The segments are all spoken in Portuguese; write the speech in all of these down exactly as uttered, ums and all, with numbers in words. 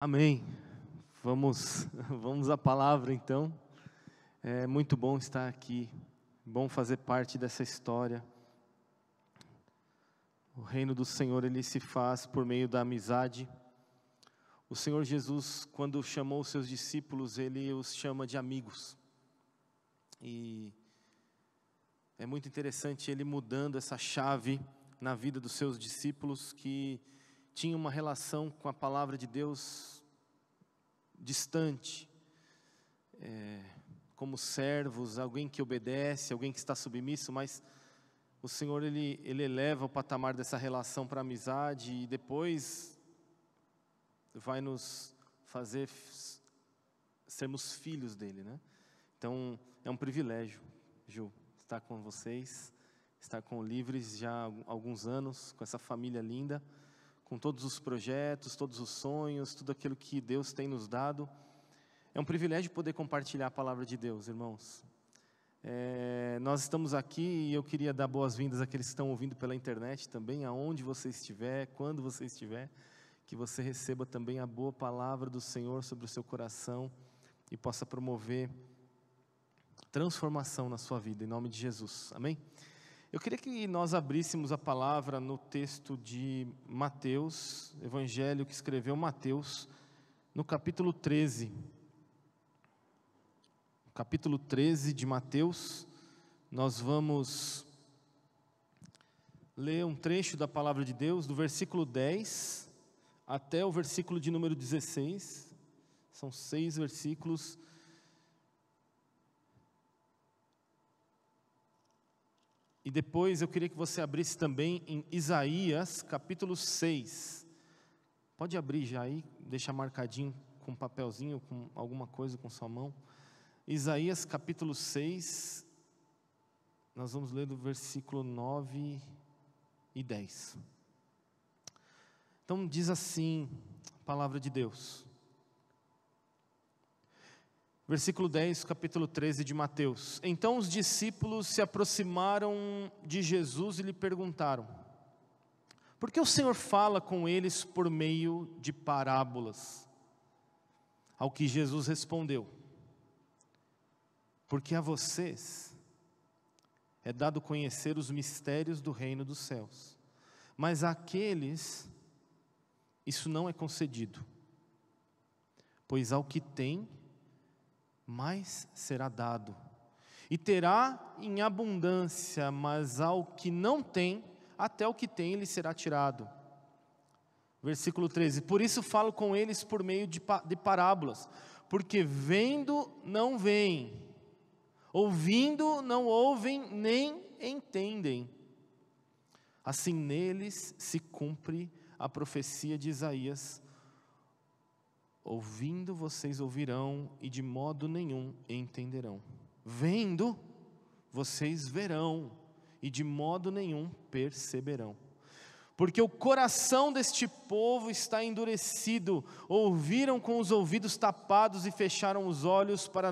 Amém. Vamos, vamos à palavra então. É muito bom estar aqui, bom fazer parte dessa história. O reino do Senhor, ele se faz por meio da amizade. O Senhor Jesus, quando chamou os seus discípulos, ele os chama de amigos. E é muito interessante ele mudando essa chave na vida dos seus discípulos que tinha uma relação com a palavra de Deus distante, é, como servos, alguém que obedece, alguém que está submisso, mas o Senhor ele, ele eleva o patamar dessa relação para a amizade e depois vai nos fazer sermos filhos dele, né? Então é um privilégio, Ju, estar com vocês, estar com o Livres já há alguns anos, com essa família linda, com todos os projetos, todos os sonhos, tudo aquilo que Deus tem nos dado. É um privilégio poder compartilhar a palavra de Deus, irmãos. É, nós estamos aqui e eu queria dar boas-vindas àqueles que estão ouvindo pela internet também, aonde você estiver, quando você estiver, que você receba também a boa palavra do Senhor sobre o seu coração e possa promover transformação na sua vida, em nome de Jesus, amém? Eu queria que nós abríssemos a palavra no texto de Mateus, evangelho que escreveu Mateus, no capítulo treze. No capítulo treze de Mateus, nós vamos ler um trecho da palavra de Deus, do versículo dez até o versículo de número dezesseis, são seis versículos. E depois eu queria que você abrisse também em Isaías capítulo seis. Pode abrir já aí, deixar marcadinho com um papelzinho, com alguma coisa com sua mão. Isaías capítulo seis, nós vamos ler do versículo nove e dez. Então diz assim a palavra de Deus. Versículo dez, capítulo treze de Mateus. Então os discípulos se aproximaram de Jesus e lhe perguntaram: por que o Senhor fala com eles por meio de parábolas? Ao que Jesus respondeu: porque a vocês é dado conhecer os mistérios do reino dos céus, mas àqueles isso não é concedido, pois ao que tem, mais será dado, e terá em abundância, mas ao que não tem, até o que tem lhe será tirado. Versículo treze, por isso falo com eles por meio de, de parábolas, porque vendo não veem, ouvindo não ouvem, nem entendem. Assim neles se cumpre a profecia de Isaías: ouvindo vocês ouvirão e de modo nenhum entenderão, vendo vocês verão e de modo nenhum perceberão, porque o coração deste povo está endurecido, ouviram com os ouvidos tapados e fecharam os olhos, para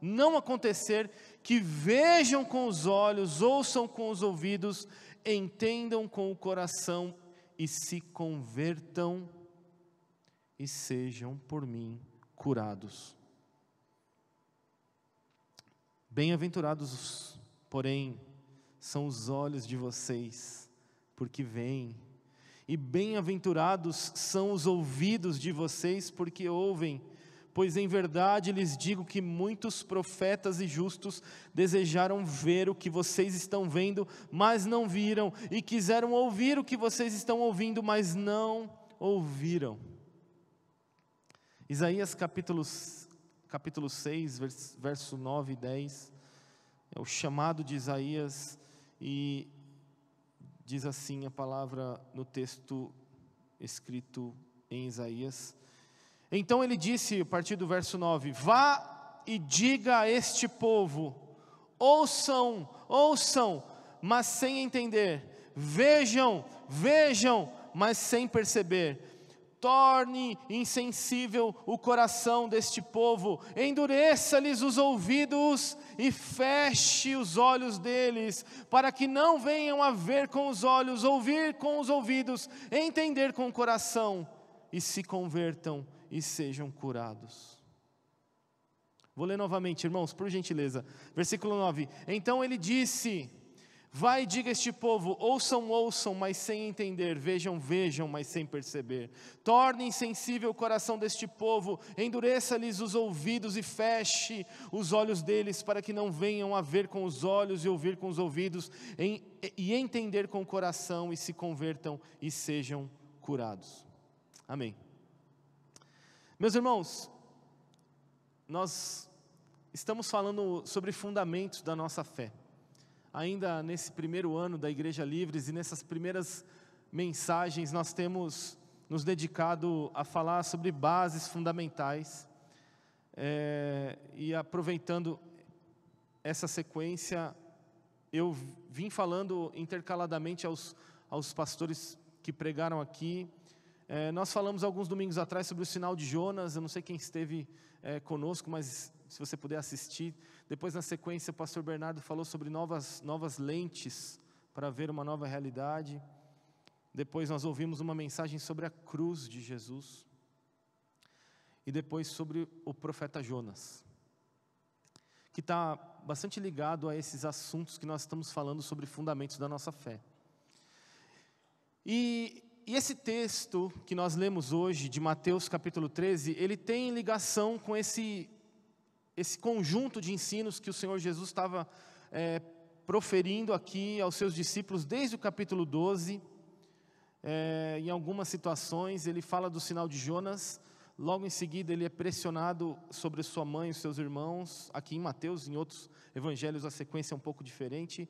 não acontecer que vejam com os olhos, ouçam com os ouvidos, entendam com o coração e se convertam e sejam por mim curados. Bem-aventurados, porém, são os olhos de vocês, porque veem, e bem-aventurados são os ouvidos de vocês, porque ouvem. Pois em verdade lhes digo que muitos profetas e justos desejaram ver o que vocês estão vendo, mas não viram, e quiseram ouvir o que vocês estão ouvindo, mas não ouviram. Isaías capítulo, capítulo seis, vers, verso nove e dez, é o chamado de Isaías, e diz assim a palavra no texto escrito em Isaías. Então ele disse, a partir do verso nove, vá e diga a este povo, ouçam, ouçam, mas sem entender, vejam, vejam, mas sem perceber. Torne insensível o coração deste povo, endureça-lhes os ouvidos e feche os olhos deles, para que não venham a ver com os olhos, ouvir com os ouvidos, entender com o coração, e se convertam e sejam curados. Vou ler novamente, irmãos, por gentileza. Versículo nove. Então ele disse: vai e diga a este povo, ouçam, ouçam, mas sem entender, vejam, vejam, mas sem perceber. Torne insensível o coração deste povo, endureça-lhes os ouvidos e feche os olhos deles, para que não venham a ver com os olhos e ouvir com os ouvidos, em, e entender com o coração, e se convertam e sejam curados. Amém. Meus irmãos, nós estamos falando sobre fundamentos da nossa fé. Ainda nesse primeiro ano da Igreja Livres e nessas primeiras mensagens nós temos nos dedicado a falar sobre bases fundamentais, é, e aproveitando essa sequência, eu vim falando intercaladamente aos, aos pastores que pregaram aqui. É, nós falamos alguns domingos atrás sobre o sinal de Jonas. Eu não sei quem esteve é, conosco, mas se você puder assistir. Depois, na sequência, o pastor Bernardo falou sobre novas, novas lentes para ver uma nova realidade. Depois nós ouvimos uma mensagem sobre a cruz de Jesus. E depois sobre o profeta Jonas, que está bastante ligado a esses assuntos que nós estamos falando sobre fundamentos da nossa fé. E... E esse texto que nós lemos hoje, de Mateus capítulo treze, ele tem ligação com esse, esse conjunto de ensinos que o Senhor Jesus estava é, proferindo aqui aos seus discípulos desde o capítulo doze, é, em algumas situações ele fala do sinal de Jonas, logo em seguida ele é pressionado sobre sua mãe e seus irmãos, aqui em Mateus, em outros evangelhos a sequência é um pouco diferente.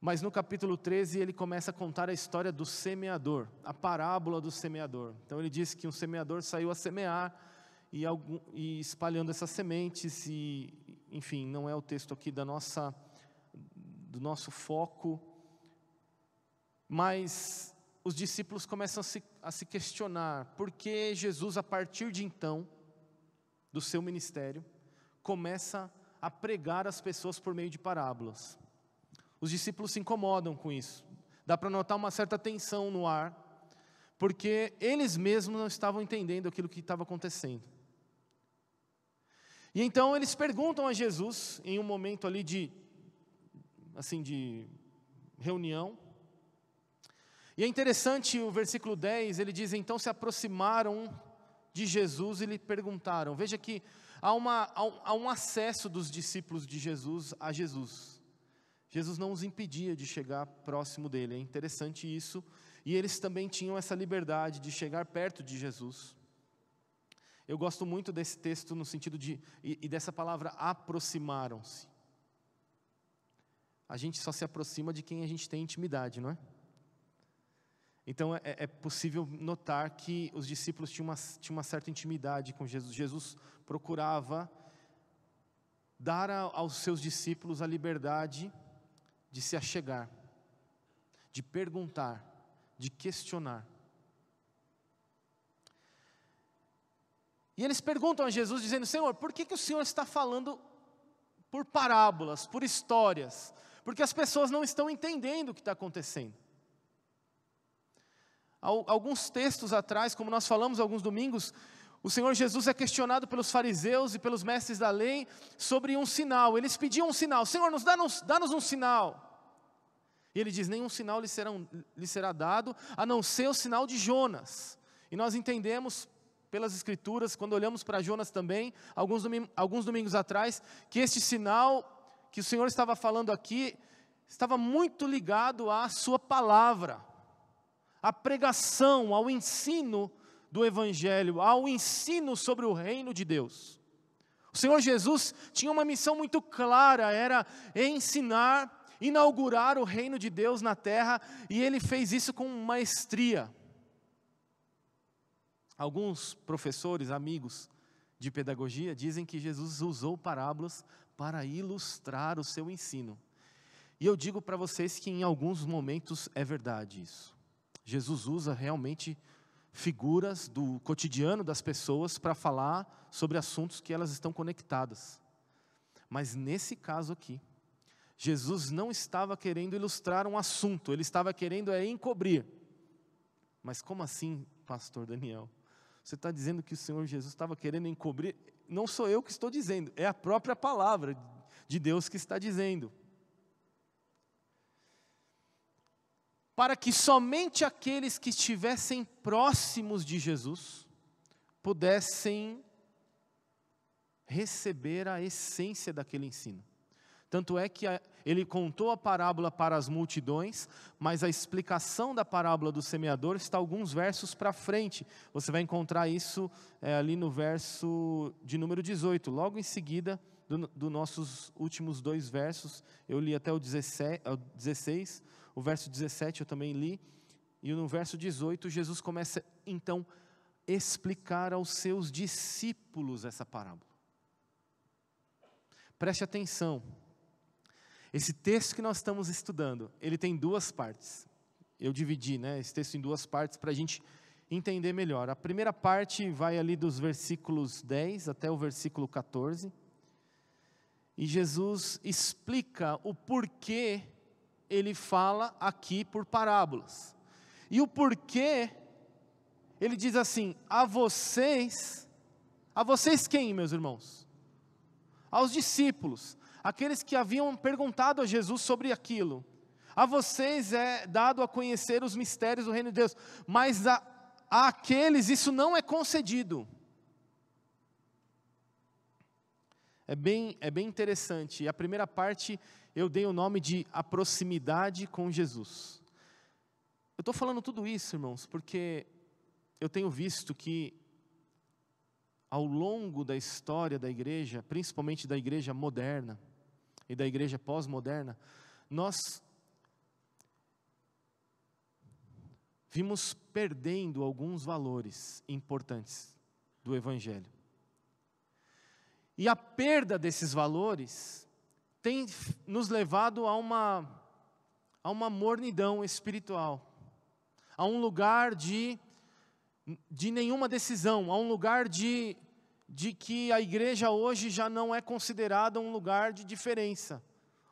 Mas no capítulo treze ele começa a contar a história do semeador, a parábola do semeador. Então ele diz que um semeador saiu a semear e, algum, e espalhando essas sementes e, enfim, não é o texto aqui da nossa, do nosso foco. Mas os discípulos começam a se, a se questionar por que Jesus, a partir de então, do seu ministério, começa a pregar às pessoas por meio de parábolas. Os discípulos se incomodam com isso, dá para notar uma certa tensão no ar, porque eles mesmos não estavam entendendo aquilo que estava acontecendo. E então eles perguntam a Jesus, em um momento ali de, assim, de reunião, e é interessante o versículo dez, ele diz, então se aproximaram de Jesus e lhe perguntaram. Veja que há, uma, há um acesso dos discípulos de Jesus a Jesus. Jesus não os impedia de chegar próximo dele, é interessante isso, e eles também tinham essa liberdade de chegar perto de Jesus. Eu gosto muito desse texto no sentido de, e, e dessa palavra, aproximaram-se. A gente só se aproxima de quem a gente tem intimidade, não é? Então é, é possível notar que os discípulos tinham uma, tinham uma certa intimidade com Jesus. Jesus procurava dar a, aos seus discípulos a liberdade de se achegar, de perguntar, de questionar. E eles perguntam a Jesus dizendo, Senhor, por que, que o Senhor está falando por parábolas, por histórias? Porque as pessoas não estão entendendo o que está acontecendo. Alguns textos atrás, como nós falamos alguns domingos, o Senhor Jesus é questionado pelos fariseus e pelos mestres da lei sobre um sinal. Eles pediam um sinal. Senhor, nos dá-nos, dá-nos um sinal. E ele diz, nenhum sinal lhe será, lhe será dado, a não ser o sinal de Jonas. E nós entendemos pelas escrituras, quando olhamos para Jonas também, alguns domingos, alguns domingos atrás, que este sinal que o Senhor estava falando aqui, estava muito ligado à sua palavra, à pregação, ao ensino do Evangelho, ao ensino sobre o reino de Deus. O Senhor Jesus tinha uma missão muito clara, era ensinar, inaugurar o reino de Deus na terra, e ele fez isso com maestria. Alguns professores, amigos de pedagogia, dizem que Jesus usou parábolas para ilustrar o seu ensino. E eu digo para vocês que em alguns momentos é verdade isso. Jesus usa realmente figuras do cotidiano das pessoas para falar sobre assuntos que elas estão conectadas. Mas nesse caso aqui, Jesus não estava querendo ilustrar um assunto, ele estava querendo é encobrir. Mas como assim, pastor Daniel? Você está dizendo que o Senhor Jesus estava querendo encobrir? Não sou eu que estou dizendo, é a própria palavra de Deus que está dizendo. Para que somente aqueles que estivessem próximos de Jesus pudessem receber a essência daquele ensino. Tanto é que a, ele contou a parábola para as multidões, mas a explicação da parábola do semeador está alguns versos para frente. Você vai encontrar isso é, ali no verso de número dezoito, logo em seguida dos do nossos últimos dois versos. Eu li até o dezesseis, o verso dezessete eu também li, e no verso dezoito Jesus começa então a explicar aos seus discípulos essa parábola. Preste atenção, esse texto que nós estamos estudando, ele tem duas partes. Eu dividi né, esse texto em duas partes para a gente entender melhor. A primeira parte vai ali dos versículos dez até o versículo quatorze, e Jesus explica o porquê ele fala aqui por parábolas, e o porquê ele diz assim: a vocês, a vocês quem, meus irmãos? Aos discípulos, aqueles que haviam perguntado a Jesus sobre aquilo. A vocês é dado a conhecer os mistérios do reino de Deus, mas a, a aqueles isso não é concedido. É bem, é bem interessante. A primeira parte eu dei o nome de a proximidade com Jesus. Eu estou falando tudo isso, irmãos, porque eu tenho visto que ao longo da história da igreja, principalmente da igreja moderna e da igreja pós-moderna, nós vimos perdendo alguns valores importantes do evangelho. E a perda desses valores tem nos levado a uma, a uma mornidão espiritual, a um lugar de, de nenhuma decisão, a um lugar de, de que a igreja hoje já não é considerada um lugar de diferença,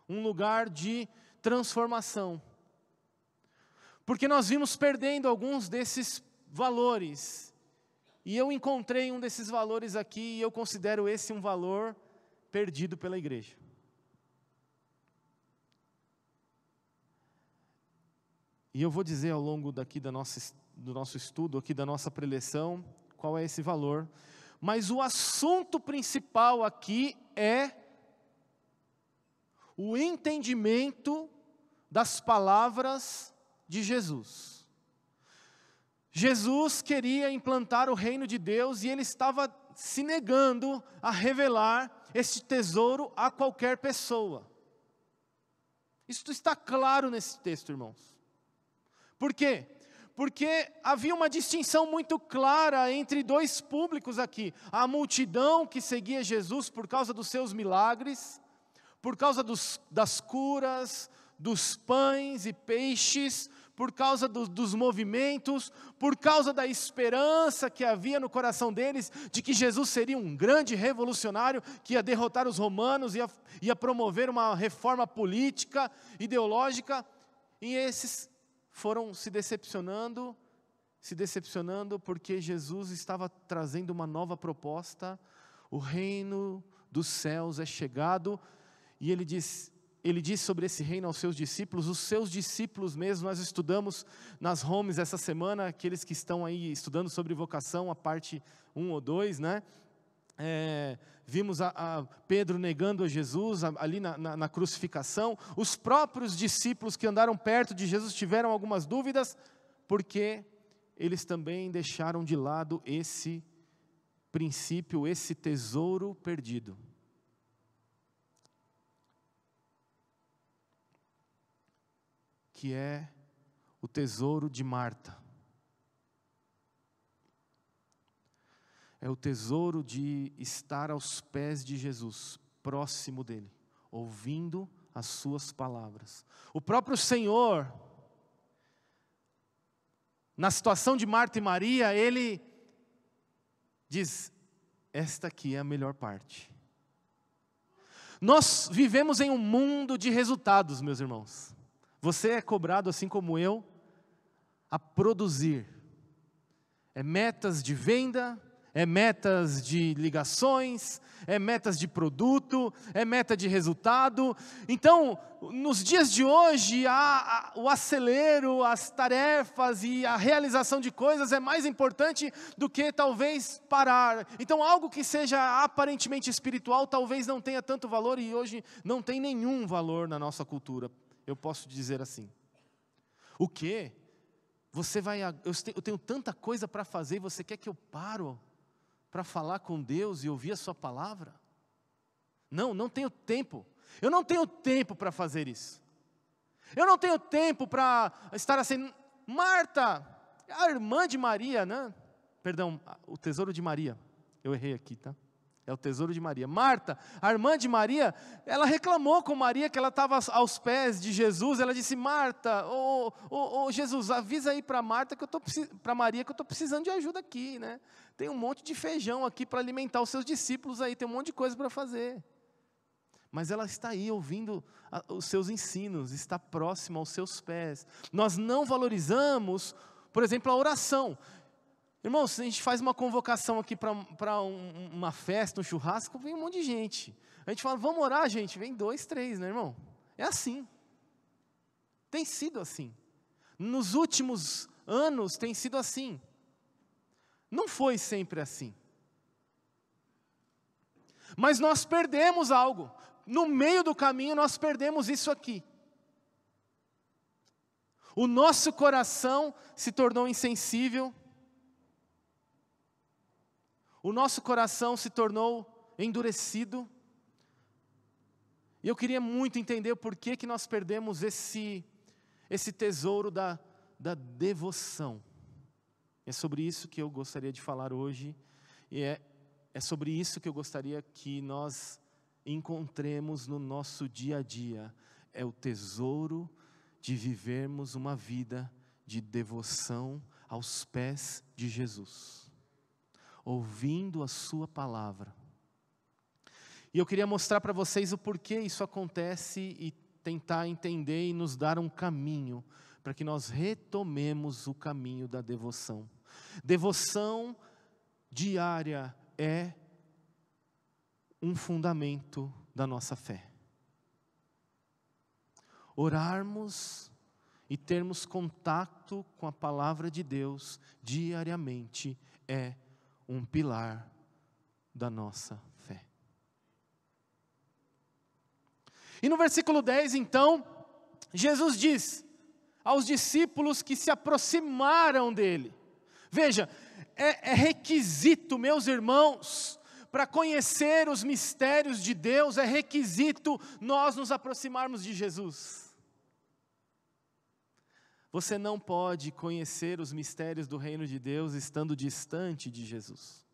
um lugar de transformação. Porque nós vimos perdendo alguns desses valores. E eu encontrei um desses valores aqui, e eu considero esse um valor perdido pela igreja. E eu vou dizer ao longo daqui da nossa, do nosso estudo, aqui da nossa preleção, qual é esse valor. Mas o assunto principal aqui é o entendimento das palavras de Jesus. Jesus queria implantar o reino de Deus, e ele estava se negando a revelar este tesouro a qualquer pessoa. Isso está claro nesse texto, irmãos. Por quê? Porque havia uma distinção muito clara entre dois públicos aqui: a multidão que seguia Jesus por causa dos seus milagres, por causa dos, das curas, dos pães e peixes, por causa do, dos movimentos, por causa da esperança que havia no coração deles, de que Jesus seria um grande revolucionário, que ia derrotar os romanos, ia, ia promover uma reforma política, ideológica, e esses foram se decepcionando, se decepcionando, porque Jesus estava trazendo uma nova proposta. O reino dos céus é chegado, e ele diz... Ele diz sobre esse reino aos seus discípulos, os seus discípulos mesmo. Nós estudamos nas homes essa semana, aqueles que estão aí estudando sobre vocação, a parte um ou dois, né? É, vimos a, a Pedro negando a Jesus a, ali na, na, na crucificação. Os próprios discípulos que andaram perto de Jesus tiveram algumas dúvidas, porque eles também deixaram de lado esse princípio, esse tesouro perdido. Que é o tesouro de Marta, é o tesouro de estar aos pés de Jesus, próximo dele, ouvindo as suas palavras. O próprio Senhor, na situação de Marta e Maria, ele diz: esta aqui é a melhor parte. Nós vivemos em um mundo de resultados, meus irmãos. Você é cobrado, assim como eu, a produzir. é metas de venda, é metas de ligações, é metas de produto, é meta de resultado. Então, nos dias de hoje, a, a, o acelero, as tarefas e a realização de coisas é mais importante do que talvez parar. Então, algo que seja aparentemente espiritual, talvez não tenha tanto valor e hoje não tem nenhum valor na nossa cultura. Eu posso dizer assim. O quê? Você vai, eu tenho, eu tenho tanta coisa para fazer e você quer que eu paro para falar com Deus e ouvir a sua palavra? Não, não tenho tempo, eu não tenho tempo para fazer isso, eu não tenho tempo para estar assim. Marta, a irmã de Maria, né? Perdão, o tesouro de Maria, eu errei aqui, tá? É o tesouro de Maria. Marta, a irmã de Maria, ela reclamou com Maria que ela estava aos pés de Jesus. Ela disse: Marta, ô, ô, ô, Jesus, avisa aí para Marta que eu tô para Maria que eu estou precisando de ajuda aqui, né? Tem um monte de feijão aqui para alimentar os seus discípulos aí, tem um monte de coisa para fazer. Mas ela está aí ouvindo a, os seus ensinos, está próxima aos seus pés. Nós não valorizamos, por exemplo, a oração. Irmãos, se a gente faz uma convocação aqui para um, uma festa, um churrasco, vem um monte de gente. A gente fala: vamos orar, gente? Vem dois, três, né, irmão? É assim. Tem sido assim. Nos últimos anos tem sido assim. Não foi sempre assim. Mas nós perdemos algo. No meio do caminho nós perdemos isso aqui. O nosso coração se tornou insensível. O nosso coração se tornou endurecido. E eu queria muito entender o porquê que nós perdemos esse, esse tesouro da, da devoção. É sobre isso que eu gostaria de falar hoje. E é, é sobre isso que eu gostaria que nós encontremos no nosso dia a dia. É o tesouro de vivermos uma vida de devoção aos pés de Jesus, ouvindo a sua palavra. E eu queria mostrar para vocês o porquê isso acontece e tentar entender e nos dar um caminho, para que nós retomemos o caminho da devoção. Devoção diária é um fundamento da nossa fé. Orarmos e termos contato com a palavra de Deus diariamente é um pilar da nossa fé. E no versículo dez, então, Jesus diz aos discípulos que se aproximaram dele. Veja, é, é requisito, meus irmãos, para conhecer os mistérios de Deus, é requisito nós nos aproximarmos de Jesus. Você não pode conhecer os mistérios do reino de Deus estando distante de Jesus.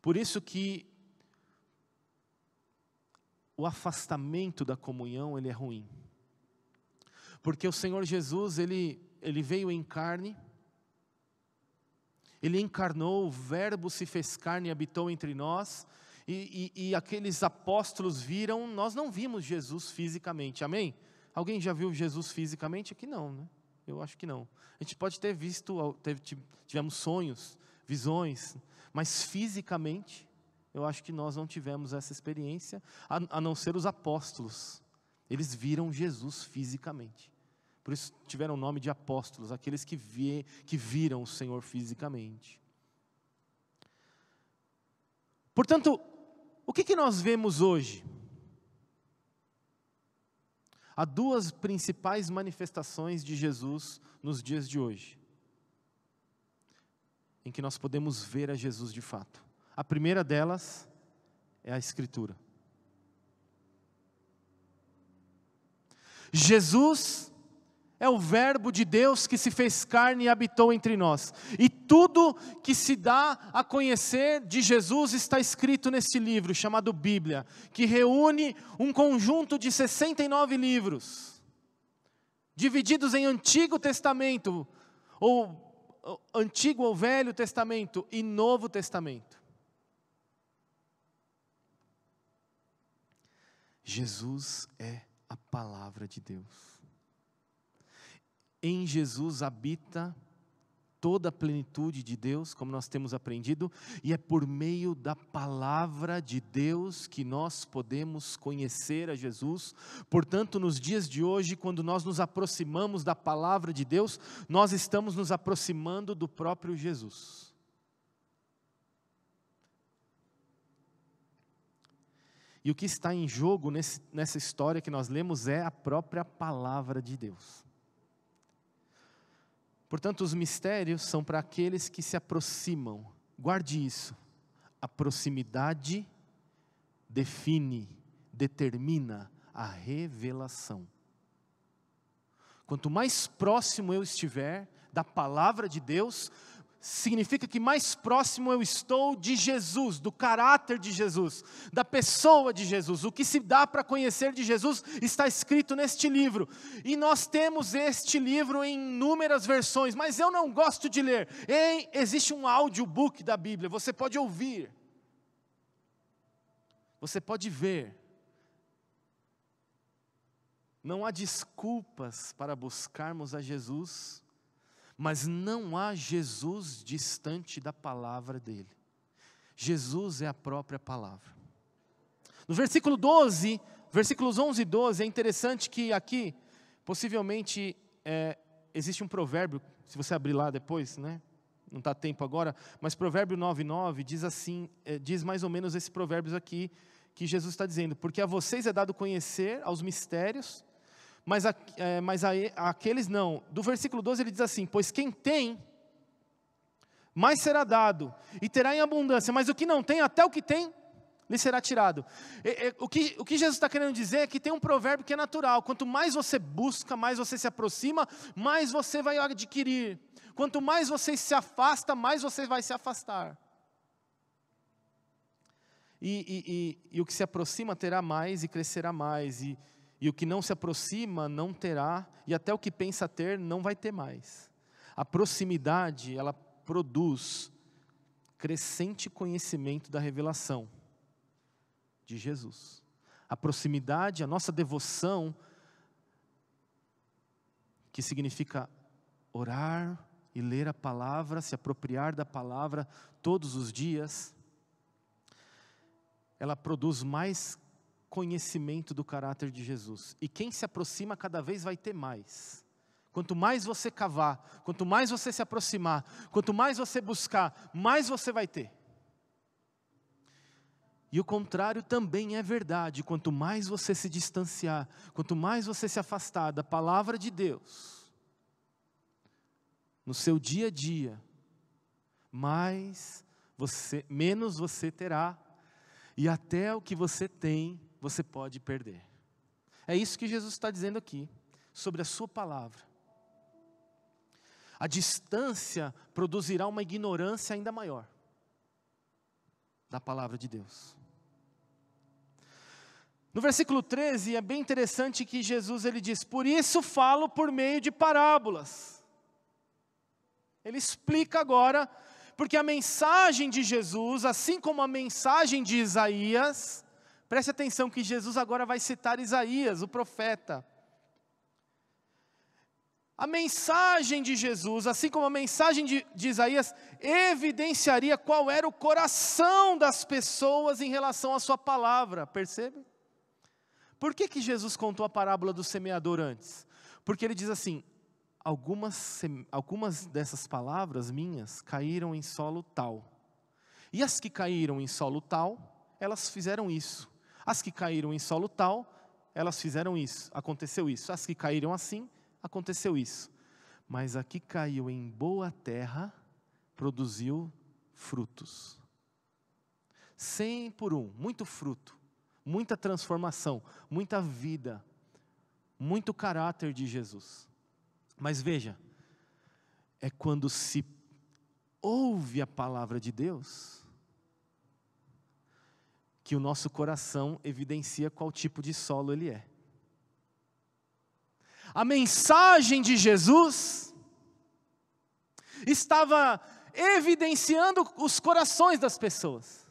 Por isso que o afastamento da comunhão, ele é ruim. Porque o Senhor Jesus, ele, ele veio em carne, ele encarnou, o verbo se fez carne e habitou entre nós, e, e, e aqueles apóstolos viram. Nós não vimos Jesus fisicamente, amém? Alguém já viu Jesus fisicamente? Aqui não, né? Eu acho que não. A gente pode ter visto, tivemos sonhos, visões, mas fisicamente, eu acho que nós não tivemos essa experiência, a, a não ser os apóstolos. Eles viram Jesus fisicamente, por isso tiveram o nome de apóstolos, aqueles que, vi, que viram o Senhor fisicamente. Portanto, o que, que nós vemos hoje? Há duas principais manifestações de Jesus nos dias de hoje, em que nós podemos ver a Jesus de fato. A primeira delas é a Escritura. Jesus é o verbo de Deus que se fez carne e habitou entre nós. E tudo que se dá a conhecer de Jesus está escrito neste livro chamado Bíblia, que reúne um conjunto de sessenta e nove livros, divididos em Antigo Testamento, ou Antigo ou Velho Testamento, e Novo Testamento. Jesus é a palavra de Deus. Em Jesus habita toda a plenitude de Deus, como nós temos aprendido, e é por meio da palavra de Deus que nós podemos conhecer a Jesus. Portanto, nos dias de hoje, quando nós nos aproximamos da palavra de Deus, nós estamos nos aproximando do próprio Jesus. E o que está em jogo nesse, nessa história que nós lemos é a própria palavra de Deus. Portanto, os mistérios são para aqueles que se aproximam. Guarde isso. A proximidade define, determina a revelação. Quanto mais próximo eu estiver da palavra de Deus, significa que mais próximo eu estou de Jesus, do caráter de Jesus, da pessoa de Jesus. O que se dá para conhecer de Jesus está escrito neste livro. E nós temos este livro em inúmeras versões, mas eu não gosto de ler. Ei, existe um audiobook da Bíblia, você pode ouvir. Você pode ver. Não há desculpas para buscarmos a Jesus, mas não há Jesus distante da palavra dele. Jesus é a própria palavra. No versículo doze, versículos onze e doze, é interessante que aqui, possivelmente, é, existe um provérbio, se você abrir lá depois, né? Não está tempo agora, mas provérbio nove nove diz assim, é, diz mais ou menos esse provérbio aqui, que Jesus está dizendo, porque a vocês é dado conhecer aos mistérios, mas, a, é, mas a, aqueles não. Do versículo doze ele diz assim, pois quem tem, mais será dado, e terá em abundância, mas o que não tem, até o que tem, lhe será tirado. E, e, o, que, o que Jesus está querendo dizer é que tem um provérbio que é natural, quanto mais você busca, mais você se aproxima, mais você vai adquirir, quanto mais você se afasta, mais você vai se afastar. E, e, e, e o que se aproxima terá mais e crescerá mais, e E o que não se aproxima não terá, e até o que pensa ter não vai ter mais. A proximidade, ela produz crescente conhecimento da revelação de Jesus. A proximidade, a nossa devoção, que significa orar e ler a palavra, se apropriar da palavra todos os dias, ela produz mais conhecimento do caráter de Jesus, e quem se aproxima cada vez vai ter mais. Quanto mais você cavar, quanto mais você se aproximar, quanto mais você buscar, mais você vai ter. E o contrário também é verdade, quanto mais você se distanciar, quanto mais você se afastar da palavra de Deus, no seu dia a dia, mais você, menos você terá, e até o que você tem, você pode perder. É isso que Jesus está dizendo aqui, sobre a sua palavra. A distância produzirá uma ignorância ainda maior da palavra de Deus. No versículo treze, é bem interessante que Jesus ele diz, por isso falo por meio de parábolas. Ele explica agora, porque a mensagem de Jesus, assim como a mensagem de Isaías... Preste atenção que Jesus agora vai citar Isaías, o profeta. A mensagem de Jesus, assim como a mensagem de, de Isaías, evidenciaria qual era o coração das pessoas em relação à sua palavra, percebe? Por que que Jesus contou a parábola do semeador antes? Porque ele diz assim, algumas, algumas dessas palavras minhas caíram em solo tal. E as que caíram em solo tal, elas fizeram isso. As que caíram em solo tal, elas fizeram isso, aconteceu isso. As que caíram assim, aconteceu isso. Mas a que caiu em boa terra, produziu frutos. Cem por um, muito fruto, muita transformação, muita vida, muito caráter de Jesus. Mas veja, é quando se ouve a palavra de Deus, que o nosso coração evidencia qual tipo de solo ele é. A mensagem de Jesus estava evidenciando os corações das pessoas.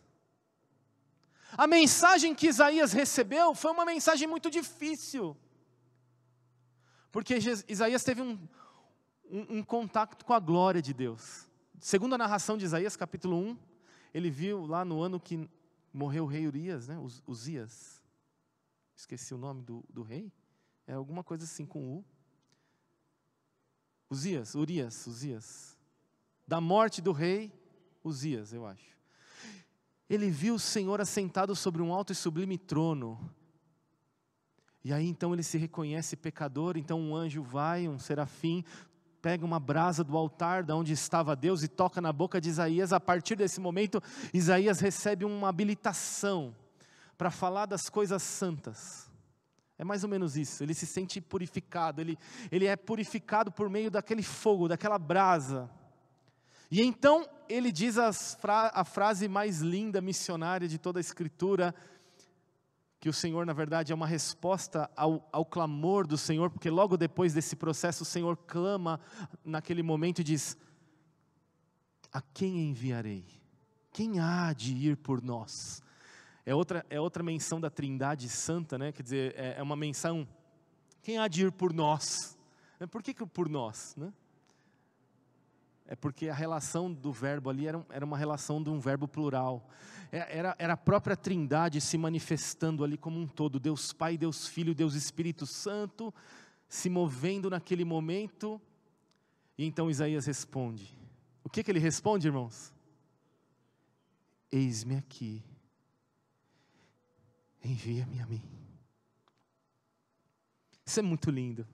A mensagem que Isaías recebeu foi uma mensagem muito difícil, porque Isaías teve um, um, um contato com a glória de Deus. Segundo a narração de Isaías, capítulo um, ele viu lá no ano que morreu o rei Uzias, né? Uzias, esqueci o nome do, do rei, é alguma coisa assim com U. Uzias, Urias, Uzias, da morte do rei Uzias, eu acho. Ele viu o Senhor assentado sobre um alto e sublime trono. E aí então ele se reconhece pecador, então um anjo vai, um serafim, pega uma brasa do altar de onde estava Deus e toca na boca de Isaías. A partir desse momento, Isaías recebe uma habilitação para falar das coisas santas. É mais ou menos isso, ele se sente purificado, ele, ele é purificado por meio daquele fogo, daquela brasa. E então ele diz as fra- a frase mais linda, missionária de toda a Escritura, que o Senhor, na verdade, é uma resposta ao, ao clamor do Senhor, porque logo depois desse processo, o Senhor clama naquele momento e diz: a quem enviarei? Quem há de ir por nós? É outra, é outra menção da Trindade Santa, né? Quer dizer, é, é uma menção, quem há de ir por nós? Por que, que por nós? Né? É porque a relação do verbo ali era, era uma relação de um verbo plural. Era, era a própria Trindade se manifestando ali como um todo. Deus Pai, Deus Filho, Deus Espírito Santo se movendo naquele momento. E então Isaías responde. O que, que ele responde, irmãos? Eis-me aqui. Envia-me a mim. Isso é muito lindo.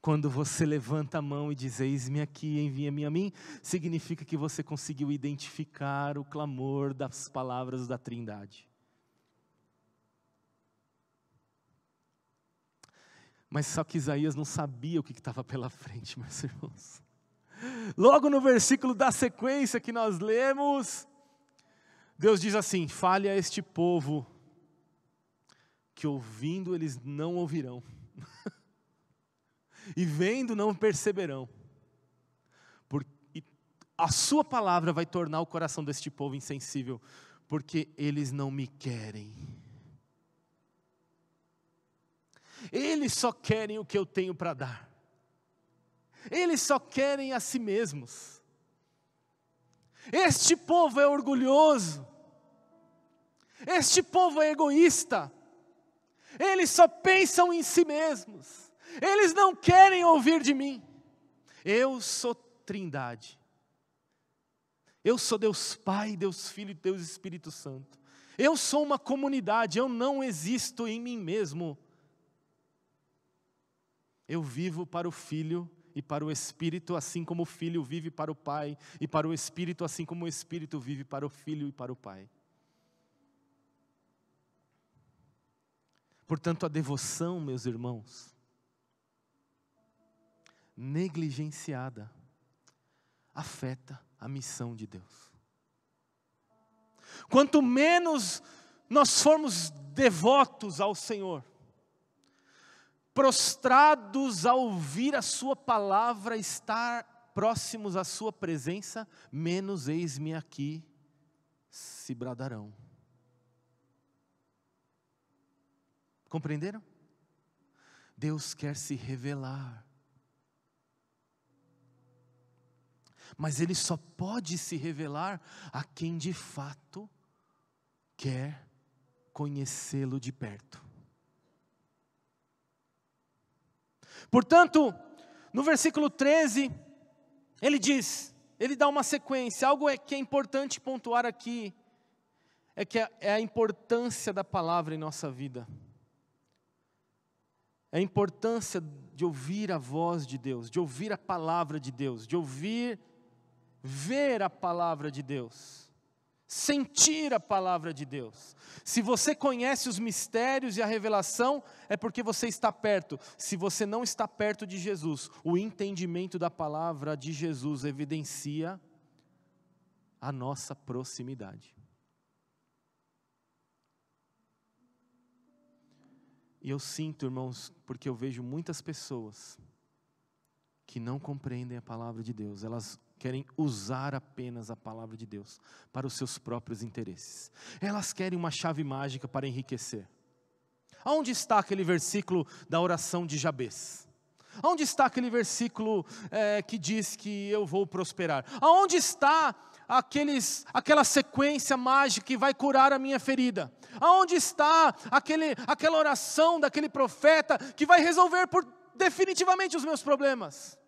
Quando você levanta a mão e diz, eis-me aqui, envia-me a mim, significa que você conseguiu identificar o clamor das palavras da Trindade. Mas só que Isaías não sabia o que estava pela frente, meus irmãos. Logo no versículo da sequência que nós lemos, Deus diz assim, fale a este povo, que ouvindo eles não ouvirão. E vendo não perceberão, porque a sua palavra vai tornar o coração deste povo insensível, porque eles não me querem, eles só querem o que eu tenho para dar, eles só querem a si mesmos, este povo é orgulhoso, este povo é egoísta, eles só pensam em si mesmos, eles não querem ouvir de mim. Eu sou Trindade. Eu sou Deus Pai, Deus Filho e Deus Espírito Santo. Eu sou uma comunidade, eu não existo em mim mesmo. Eu vivo para o Filho e para o Espírito, assim como o Filho vive para o Pai, e para o Espírito, assim como o Espírito vive para o Filho e para o Pai. Portanto, a devoção, meus irmãos, negligenciada, afeta a missão de Deus. Quanto menos nós formos devotos ao Senhor, prostrados a ouvir a sua palavra, estar próximos à sua presença, menos eis-me aqui se bradarão. Compreenderam? Deus quer se revelar. Mas Ele só pode se revelar a quem de fato quer conhecê-lo de perto. Portanto, no versículo treze, ele diz, ele dá uma sequência, algo é que é importante pontuar aqui, é que é a importância da palavra em nossa vida. É a importância de ouvir a voz de Deus, de ouvir a palavra de Deus, de ouvir... ver a palavra de Deus, sentir a palavra de Deus. Se você conhece os mistérios e a revelação, é porque você está perto. Se você não está perto de Jesus, o entendimento da palavra de Jesus evidencia a nossa proximidade. E eu sinto, irmãos, porque eu vejo muitas pessoas que não compreendem a palavra de Deus, elas querem usar apenas a palavra de Deus para os seus próprios interesses. Elas querem uma chave mágica para enriquecer. Aonde está aquele versículo da oração de Jabes? Onde está aquele versículo é, que diz que eu vou prosperar? Aonde está aqueles, aquela sequência mágica que vai curar a minha ferida? Aonde está aquele, aquela oração daquele profeta que vai resolver por, definitivamente os meus problemas?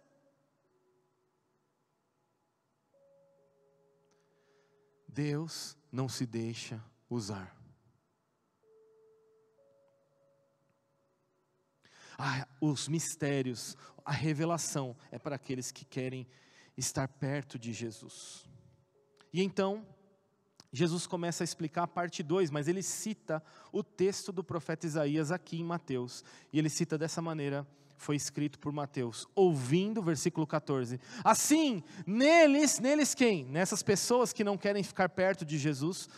Deus não se deixa usar. Ah, os mistérios, a revelação é para aqueles que querem estar perto de Jesus. E então, Jesus começa a explicar a parte dois, mas ele cita o texto do profeta Isaías aqui em Mateus. E ele cita dessa maneira, foi escrito por Mateus, ouvindo, versículo quatorze. Assim, neles, neles quem? Nessas pessoas que não querem ficar perto de Jesus,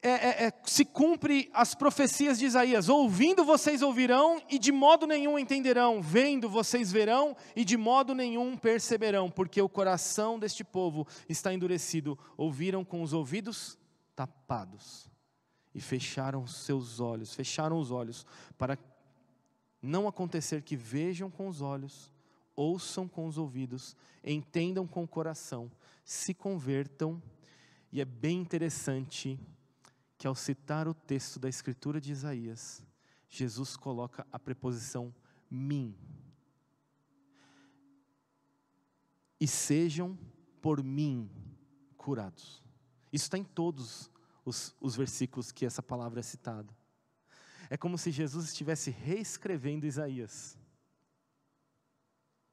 é, é, é, se cumpre as profecias de Isaías. Ouvindo vocês ouvirão e de modo nenhum entenderão, vendo vocês verão e de modo nenhum perceberão, porque o coração deste povo está endurecido, ouviram com os ouvidos tapados e fecharam seus olhos, fecharam os olhos para que não acontecer que vejam com os olhos, ouçam com os ouvidos, entendam com o coração, se convertam. E é bem interessante que ao citar o texto da escritura de Isaías, Jesus coloca a preposição mim. E sejam por mim curados. Isso está em todos os, os versículos que essa palavra é citada. É como se Jesus estivesse reescrevendo Isaías.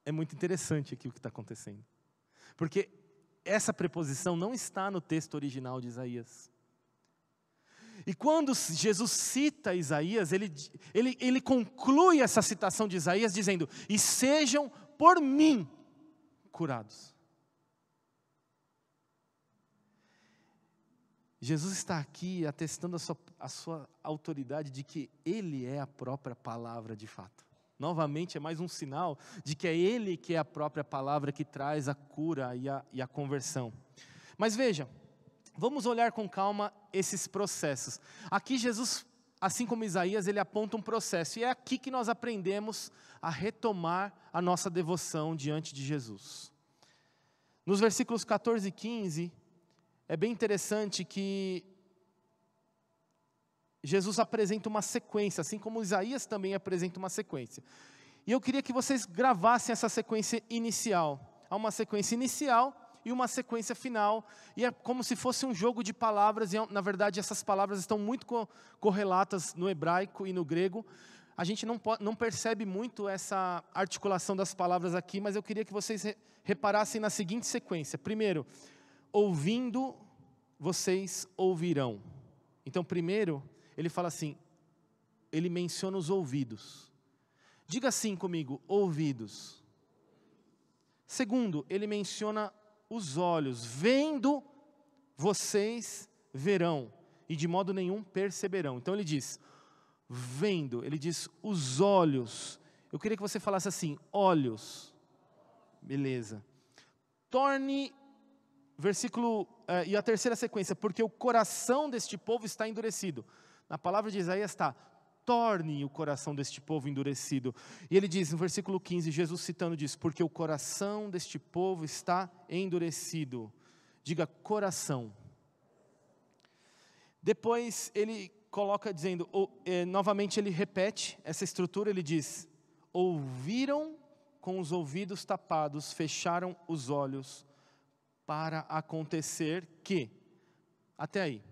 É muito interessante aqui o que está acontecendo. Porque essa preposição não está no texto original de Isaías. E quando Jesus cita Isaías, ele, ele, ele conclui essa citação de Isaías dizendo: e sejam por mim curados. Jesus está aqui atestando a sua, a sua autoridade de que Ele é a própria palavra de fato. Novamente é mais um sinal de que é Ele que é a própria palavra que traz a cura e a, e a conversão. Mas veja, vamos olhar com calma esses processos. Aqui Jesus, assim como Isaías, ele aponta um processo. E é aqui que nós aprendemos a retomar a nossa devoção diante de Jesus. Nos versículos quatorze e quinze... é bem interessante que Jesus apresenta uma sequência, assim como Isaías também apresenta uma sequência. E eu queria que vocês gravassem essa sequência inicial. Há uma sequência inicial e uma sequência final. E é como se fosse um jogo de palavras. E na verdade essas palavras estão muito correlatas no hebraico e no grego. A gente não, pode, não percebe muito essa articulação das palavras aqui, mas eu queria que vocês reparassem na seguinte sequência. Primeiro, ouvindo, vocês ouvirão. Então, primeiro, ele fala assim, ele menciona os ouvidos. Diga assim comigo, ouvidos. Segundo, ele menciona os olhos. Vendo, vocês verão, e de modo nenhum perceberão. Então, ele diz, vendo, ele diz os olhos. Eu queria que você falasse assim, olhos. Beleza. Torne... Versículo, eh, e a terceira sequência, porque o coração deste povo está endurecido. Na palavra de Isaías está, torne o coração deste povo endurecido. E ele diz, no versículo quinze, Jesus citando diz, porque o coração deste povo está endurecido. Diga, coração. Depois ele coloca dizendo, ou, eh, novamente ele repete essa estrutura, ele diz, ouviram com os ouvidos tapados, fecharam os olhos para acontecer que, até aí,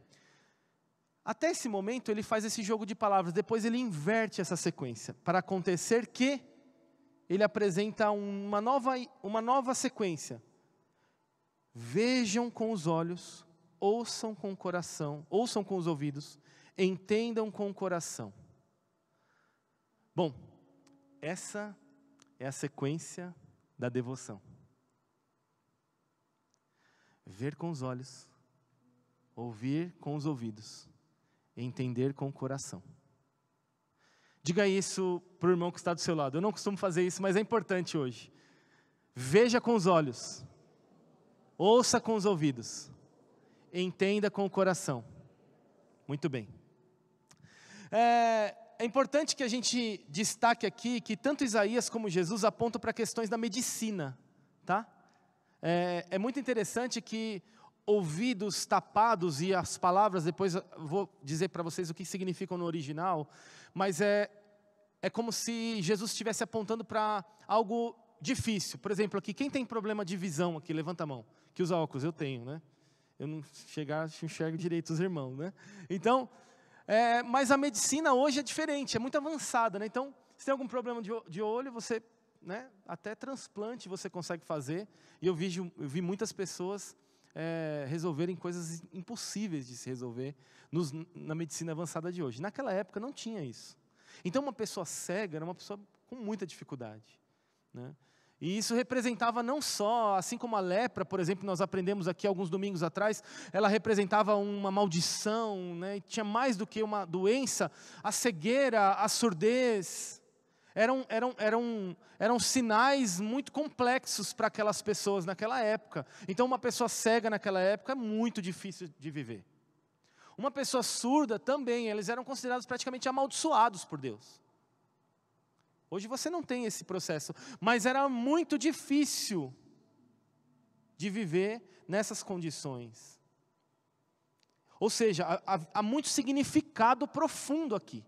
até esse momento ele faz esse jogo de palavras, depois ele inverte essa sequência, para acontecer que, ele apresenta uma nova, uma nova sequência, vejam com os olhos, ouçam com o coração, ouçam com os ouvidos, entendam com o coração. Bom, essa é a sequência da devoção. Ver com os olhos, ouvir com os ouvidos, entender com o coração. Diga isso para o irmão que está do seu lado. Eu não costumo fazer isso, mas é importante hoje. Veja com os olhos, ouça com os ouvidos, entenda com o coração. Muito bem. É, é importante que a gente destaque aqui que tanto Isaías como Jesus apontam para questões da medicina, tá? É, é muito interessante que ouvidos tapados, e as palavras depois vou dizer para vocês o que significam no original, mas é, é como se Jesus estivesse apontando para algo difícil. Por exemplo, aqui, quem tem problema de visão aqui, levanta a mão, que usa óculos, eu tenho, né? Eu não chegar, enxergo direito os irmãos, né? Então, é, mas a medicina hoje é diferente, é muito avançada, né? Então, se tem algum problema de, de olho, você, né? Até transplante você consegue fazer. E eu vi, eu vi muitas pessoas é, resolverem coisas impossíveis de se resolver nos, na medicina avançada de hoje. Naquela época não tinha isso. Então, uma pessoa cega era uma pessoa com muita dificuldade, né? E isso representava não só, assim como a lepra, por exemplo, nós aprendemos aqui alguns domingos atrás, ela representava uma maldição, né? E tinha mais do que uma doença, a cegueira, a surdez, eram, eram, eram, eram sinais muito complexos para aquelas pessoas naquela época. Então uma pessoa cega naquela época é muito difícil de viver. Uma pessoa surda também, eles eram considerados praticamente amaldiçoados por Deus. Hoje você não tem esse processo, mas era muito difícil de viver nessas condições. Ou seja, há, há muito significado profundo aqui.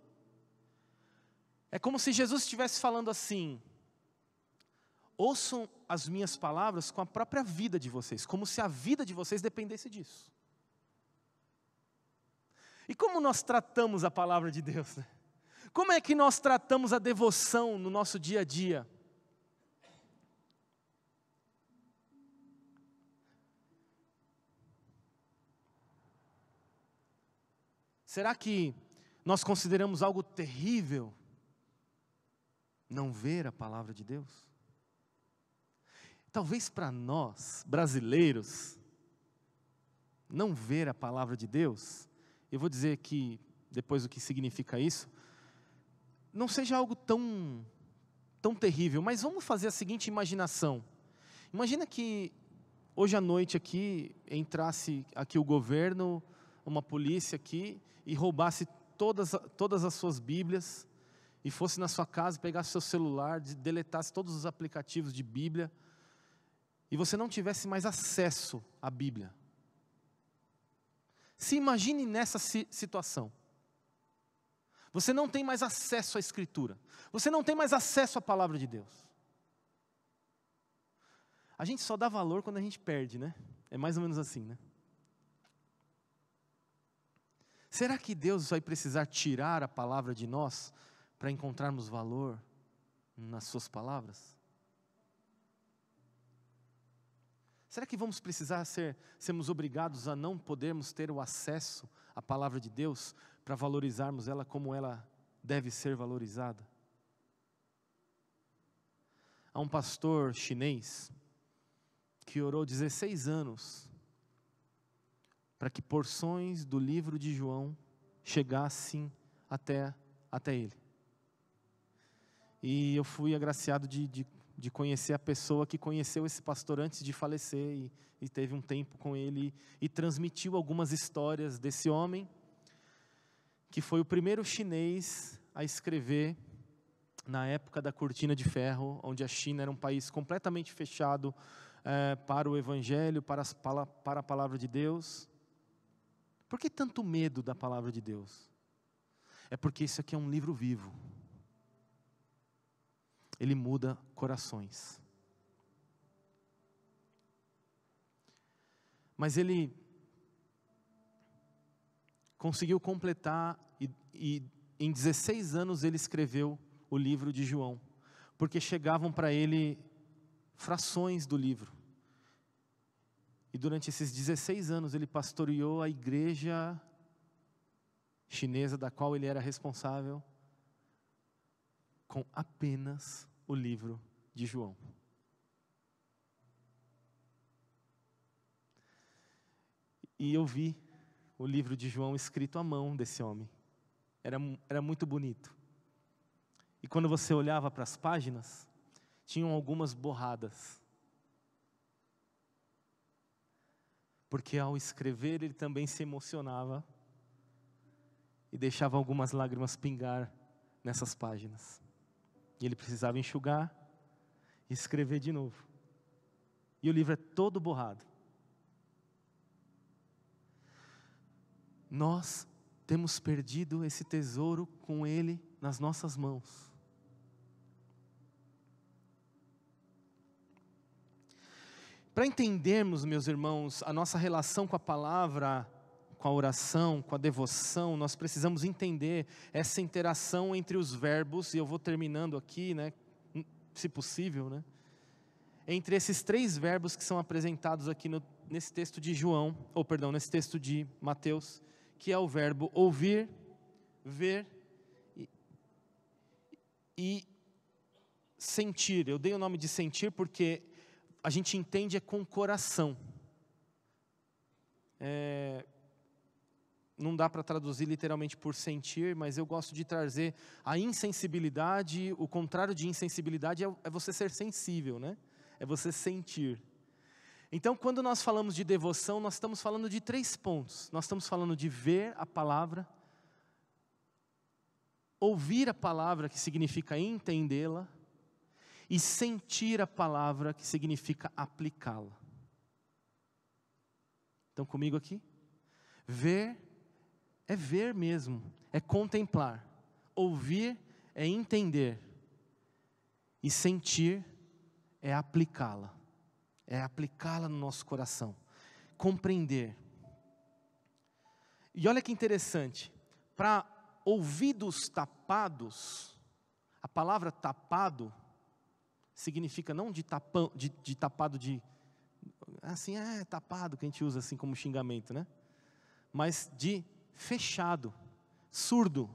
É como se Jesus estivesse falando assim: ouçam as minhas palavras com a própria vida de vocês, como se a vida de vocês dependesse disso. E como nós tratamos a palavra de Deus, né? Como é que nós tratamos a devoção no nosso dia a dia? Será que nós consideramos algo terrível não ver a palavra de Deus? Talvez para nós, brasileiros, não ver a palavra de Deus, eu vou dizer aqui depois o que significa isso, não seja algo tão, tão terrível, mas vamos fazer a seguinte imaginação. Imagina que hoje à noite aqui, entrasse aqui o governo, uma polícia aqui, e roubasse todas, todas as suas bíblias, e fosse na sua casa, pegasse seu celular, deletasse todos os aplicativos de bíblia, e você não tivesse mais acesso à bíblia. Se imagine nessa situação. Você não tem mais acesso à Escritura. Você não tem mais acesso à Palavra de Deus. A gente só dá valor quando a gente perde, né? É mais ou menos assim, né? Será que Deus vai precisar tirar a Palavra de nós para encontrarmos valor nas suas palavras? Será que vamos precisar ser, sermos obrigados a não podermos ter o acesso à Palavra de Deus para valorizarmos ela como ela deve ser valorizada? Há um pastor chinês que orou dezesseis anos para que porções do livro de João chegassem até, até ele. E eu fui agraciado de, de, de conhecer a pessoa que conheceu esse pastor antes de falecer e, e teve um tempo com ele e transmitiu algumas histórias desse homem, que foi o primeiro chinês a escrever na época da cortina de ferro, onde a China era um país completamente fechado é, para o evangelho, para, as, para a palavra de Deus. Por que tanto medo da palavra de Deus? É porque isso aqui é um livro vivo. Ele muda corações. Mas ele conseguiu completar e, e em dezesseis anos ele escreveu o livro de João, porque chegavam para ele frações do livro. E durante esses dezesseis anos ele pastoreou a igreja chinesa da qual ele era responsável com apenas o livro de João. E eu vi o livro de João escrito à mão desse homem. Era, era muito bonito. E quando você olhava para as páginas, tinham algumas borradas. Porque ao escrever ele também se emocionava e deixava algumas lágrimas pingar nessas páginas. E ele precisava enxugar e escrever de novo. E o livro é todo borrado. Nós temos perdido esse tesouro com ele nas nossas mãos. Para entendermos, meus irmãos, a nossa relação com a palavra, com a oração, com a devoção, nós precisamos entender essa interação entre os verbos, e eu vou terminando aqui, né, se possível, né, entre esses três verbos que são apresentados aqui no, nesse texto de João, ou perdão, nesse texto de Mateus, que é o verbo ouvir, ver e, e sentir. Eu dei o nome de sentir porque a gente entende é com o coração. É, não dá para traduzir literalmente por sentir, mas eu gosto de trazer a insensibilidade. O contrário de insensibilidade é, é você ser sensível, né? É você sentir. Então, quando nós falamos de devoção, nós estamos falando de três pontos. Nós estamos falando de ver a palavra, ouvir a palavra, que significa entendê-la, e sentir a palavra, que significa aplicá-la. Estão comigo aqui? Ver é ver mesmo, é contemplar. Ouvir é entender. E sentir é aplicá-la. É aplicá-la no nosso coração. Compreender. E olha que interessante. Para ouvidos tapados, a palavra tapado significa não de, tapão, de, de tapado de... Assim, é tapado que a gente usa assim como xingamento, né? Mas de fechado, surdo.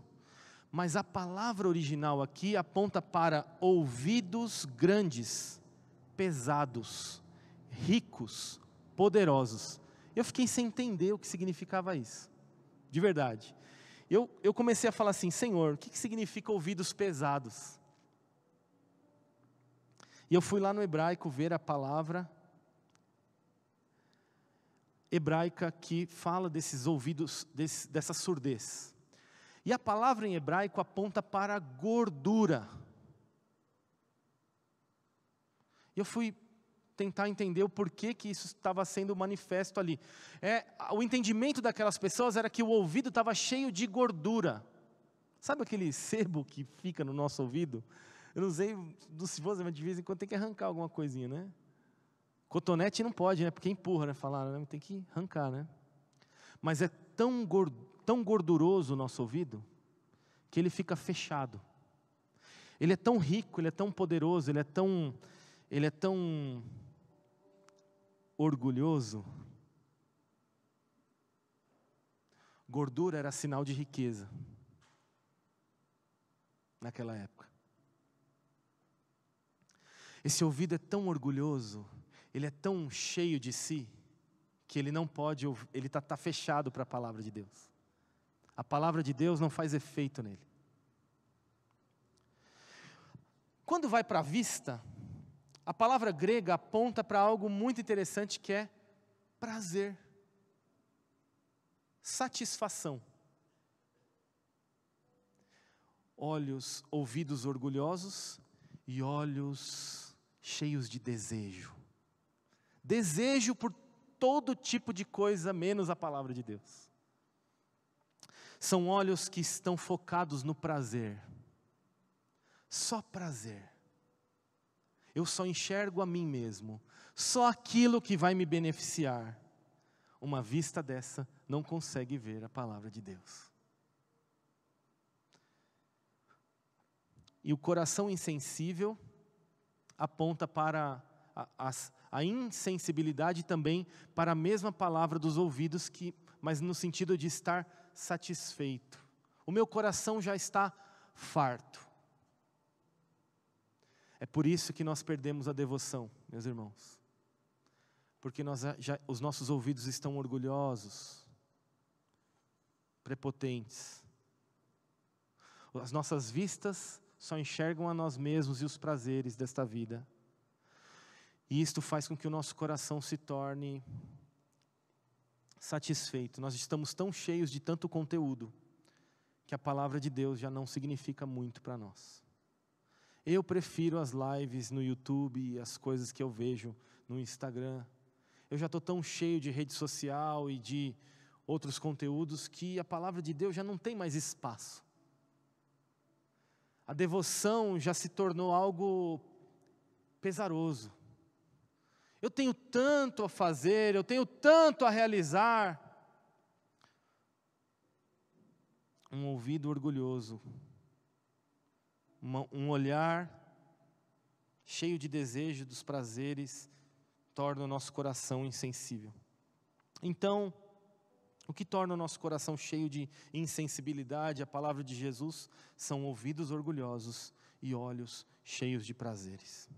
Mas a palavra original aqui aponta para ouvidos grandes, pesados, ricos, poderosos. Eu fiquei sem entender o que significava isso. De verdade. Eu, eu comecei a falar assim, Senhor, o que, que significa ouvidos pesados? E eu fui lá no hebraico ver a palavra hebraica que fala desses ouvidos, desse, dessa surdez. E a palavra em hebraico aponta para gordura. E eu fui tentar entender o porquê que isso estava sendo manifesto ali. É, o entendimento daquelas pessoas era que o ouvido estava cheio de gordura. Sabe aquele sebo que fica no nosso ouvido? Eu não sei, se você, mas de vez em quando tem que arrancar alguma coisinha, né? Cotonete não pode, né? Porque empurra, né? Falaram, né? Tem que arrancar, né? Mas é tão, gord... tão gorduroso o nosso ouvido, que ele fica fechado. Ele é tão rico, ele é tão poderoso, ele é tão, ele é tão orgulhoso. Gordura era sinal de riqueza, naquela época. Esse ouvido é tão orgulhoso, ele é tão cheio de si, que ele não pode, ele está tá fechado para a palavra de Deus. A palavra de Deus não faz efeito nele. Quando vai para a vista, a palavra grega aponta para algo muito interessante que é prazer, satisfação. Olhos, ouvidos orgulhosos e olhos cheios de desejo, desejo por todo tipo de coisa, menos a palavra de Deus. São olhos que estão focados no prazer, só prazer. Eu só enxergo a mim mesmo, só aquilo que vai me beneficiar. Uma vista dessa não consegue ver a palavra de Deus. E o coração insensível aponta para a, a, a insensibilidade também, para a mesma palavra dos ouvidos, que, mas no sentido de estar satisfeito. O meu coração já está farto. É por isso que nós perdemos a devoção, meus irmãos. Porque nós já, os nossos ouvidos estão orgulhosos, prepotentes. As nossas vistas só enxergam a nós mesmos e os prazeres desta vida. E isto faz com que o nosso coração se torne satisfeito. Nós estamos tão cheios de tanto conteúdo que a palavra de Deus já não significa muito para nós. Eu prefiro as lives no YouTube e as coisas que eu vejo no Instagram. Eu já estou tão cheio de rede social e de outros conteúdos que a palavra de Deus já não tem mais espaço. A devoção já se tornou algo pesaroso. Eu tenho tanto a fazer, eu tenho tanto a realizar. Um ouvido orgulhoso, um olhar cheio de desejo dos prazeres, torna o nosso coração insensível. Então, o que torna o nosso coração cheio de insensibilidade, a palavra de Jesus, são ouvidos orgulhosos e olhos cheios de prazeres.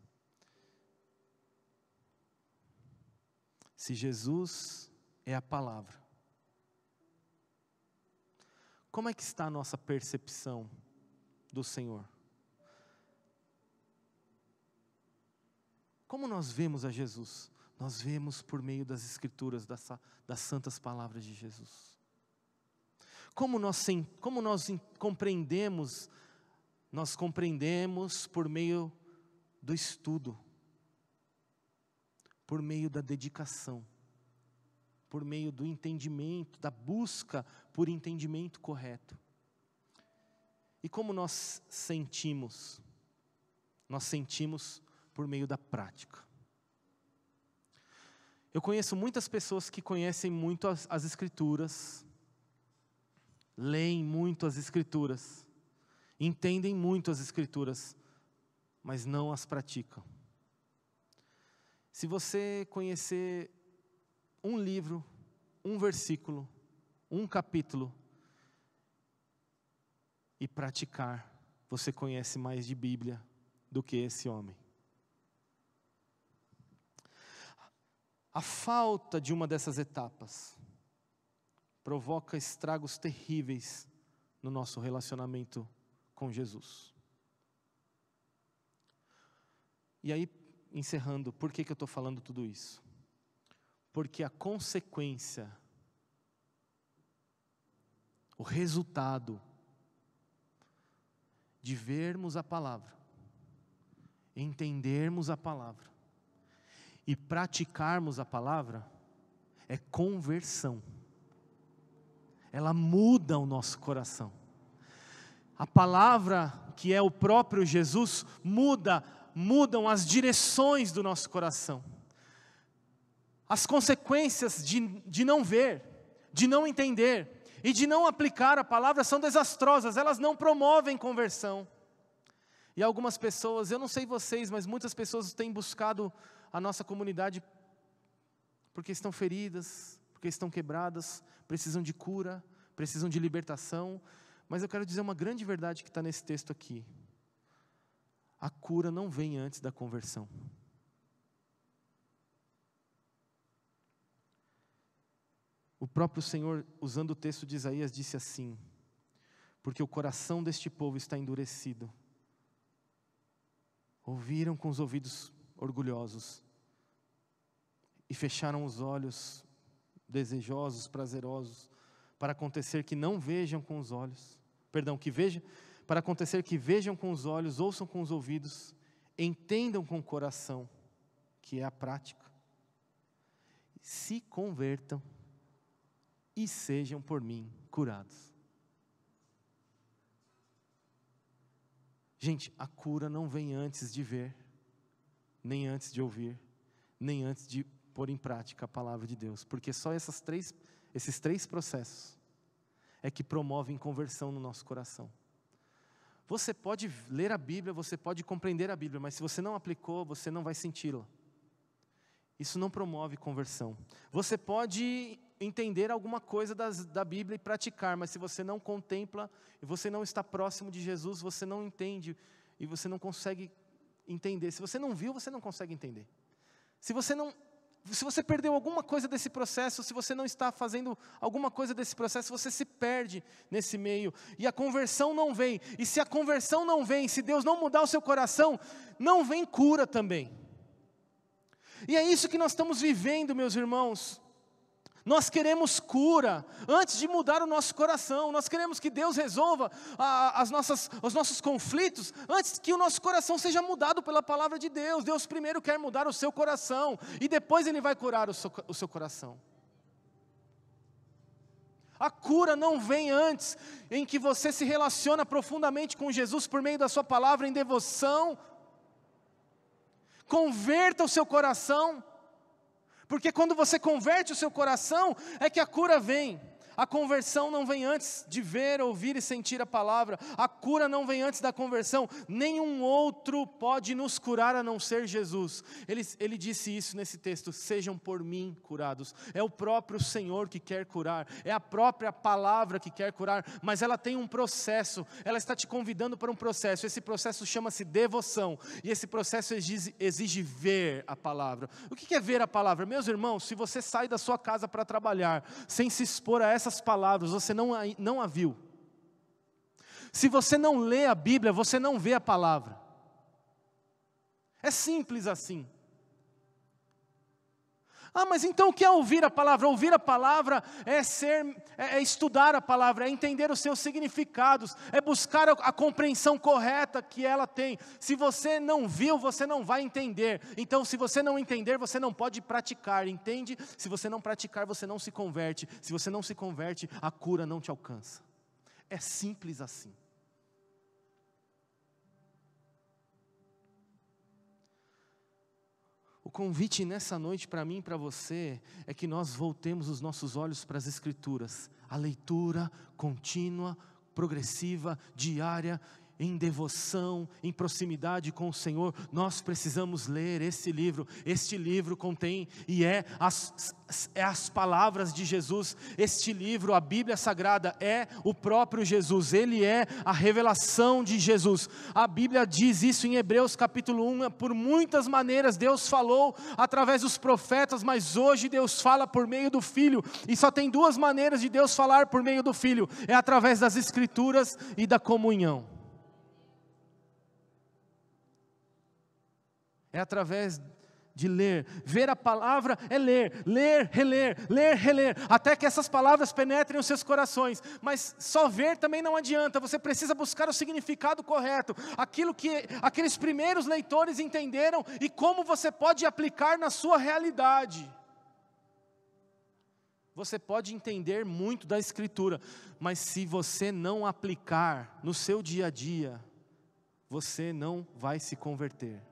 Se Jesus é a palavra, como é que está a nossa percepção do Senhor? Como nós vemos a Jesus? Nós vemos por meio das Escrituras, das, das santas palavras de Jesus. Como nós, como nós compreendemos, nós compreendemos por meio do estudo, por meio da dedicação, por meio do entendimento, da busca por entendimento correto. E como nós sentimos? Nós sentimos por meio da prática. Eu conheço muitas pessoas que conhecem muito as, as Escrituras, leem muito as Escrituras, entendem muito as Escrituras, mas não as praticam. Se você conhecer um livro, um versículo, um capítulo e praticar, você conhece mais de Bíblia do que esse homem. A falta de uma dessas etapas provoca estragos terríveis no nosso relacionamento com Jesus. E aí, encerrando, por que que eu estou falando tudo isso? Porque a consequência, o resultado de vermos a palavra, entendermos a palavra e praticarmos a palavra, é conversão. Ela muda o nosso coração. A palavra, que é o próprio Jesus, muda, mudam as direções do nosso coração. As consequências de, de não ver, de não entender e de não aplicar a palavra são desastrosas, elas não promovem conversão. E algumas pessoas, eu não sei vocês, mas muitas pessoas têm buscado a nossa comunidade porque estão feridas, porque estão quebradas, precisam de cura, precisam de libertação. Mas eu quero dizer uma grande verdade que está nesse texto aqui: a cura não vem antes da conversão. O próprio Senhor, usando o texto de Isaías, disse assim: porque o coração deste povo está endurecido, ouviram com os ouvidos orgulhosos e fecharam os olhos desejosos, prazerosos, para acontecer que não vejam com os olhos, perdão, que vejam, para acontecer que vejam com os olhos, ouçam com os ouvidos, entendam com o coração, que é a prática, se convertam e sejam por mim curados. Gente, a cura não vem antes de ver, nem antes de ouvir, nem antes de pôr em prática a palavra de Deus, porque só essas três, esses três processos é que promovem conversão no nosso coração. Você pode ler a Bíblia, você pode compreender a Bíblia, mas se você não aplicou, você não vai senti-la. Isso não promove conversão. Você pode entender alguma coisa das, da Bíblia e praticar, mas se você não contempla, e você não está próximo de Jesus, você não entende e você não consegue entender. Se você não viu, você não consegue entender. Se você não, se você perdeu alguma coisa desse processo, se você não está fazendo alguma coisa desse processo, você se perde nesse meio, e a conversão não vem. E se a conversão não vem, se Deus não mudar o seu coração, não vem cura também. E é isso que nós estamos vivendo, meus irmãos. Nós queremos cura, antes de mudar o nosso coração. Nós queremos que Deus resolva a, as nossas, os nossos conflitos, antes que o nosso coração seja mudado pela palavra de Deus. Deus primeiro quer mudar o seu coração, e depois Ele vai curar o seu, o seu coração. A cura não vem antes em que você se relaciona profundamente com Jesus, por meio da sua palavra, em devoção. Converta o seu coração, porque quando você converte o seu coração, é que a cura vem. A conversão não vem antes de ver, ouvir e sentir a palavra. A cura não vem antes da conversão. Nenhum outro pode nos curar a não ser Jesus. Ele, ele disse isso nesse texto: sejam por mim curados. É o próprio Senhor que quer curar, é a própria palavra que quer curar, mas ela tem um processo, ela está te convidando para um processo. Esse processo chama-se devoção, e esse processo exige, exige ver a palavra. O que é ver a palavra? Meus irmãos, se você sai da sua casa para trabalhar, sem se expor a essa essas palavras, você não a, não a viu. Se você não lê a Bíblia, você não vê a palavra. É simples assim. Ah, mas então o que é ouvir a palavra? Ouvir a palavra é ser, é, é estudar a palavra, é entender os seus significados, é buscar a, a compreensão correta que ela tem. Se você não viu, você não vai entender. Então, se você não entender, você não pode praticar, entende? Se você não praticar, você não se converte. Se você não se converte, a cura não te alcança. É simples assim. O convite nessa noite para mim e para você é que nós voltemos os nossos olhos para as Escrituras, a leitura contínua, progressiva, diária, em devoção, em proximidade com o Senhor. Nós precisamos ler esse livro. Este livro contém e é as, é as palavras de Jesus. Este livro, a Bíblia Sagrada, é o próprio Jesus, ele é a revelação de Jesus. A Bíblia diz isso em Hebreus capítulo um, por muitas maneiras Deus falou através dos profetas, mas hoje Deus fala por meio do Filho, e só tem duas maneiras de Deus falar por meio do Filho: é através das Escrituras e da comunhão. É através de ler. Ver a palavra é ler, ler, reler, ler, reler, até que essas palavras penetrem os seus corações. Mas só ver também não adianta, você precisa buscar o significado correto, aquilo que aqueles primeiros leitores entenderam e como você pode aplicar na sua realidade. Você pode entender muito da Escritura, mas se você não aplicar no seu dia a dia, você não vai se converter.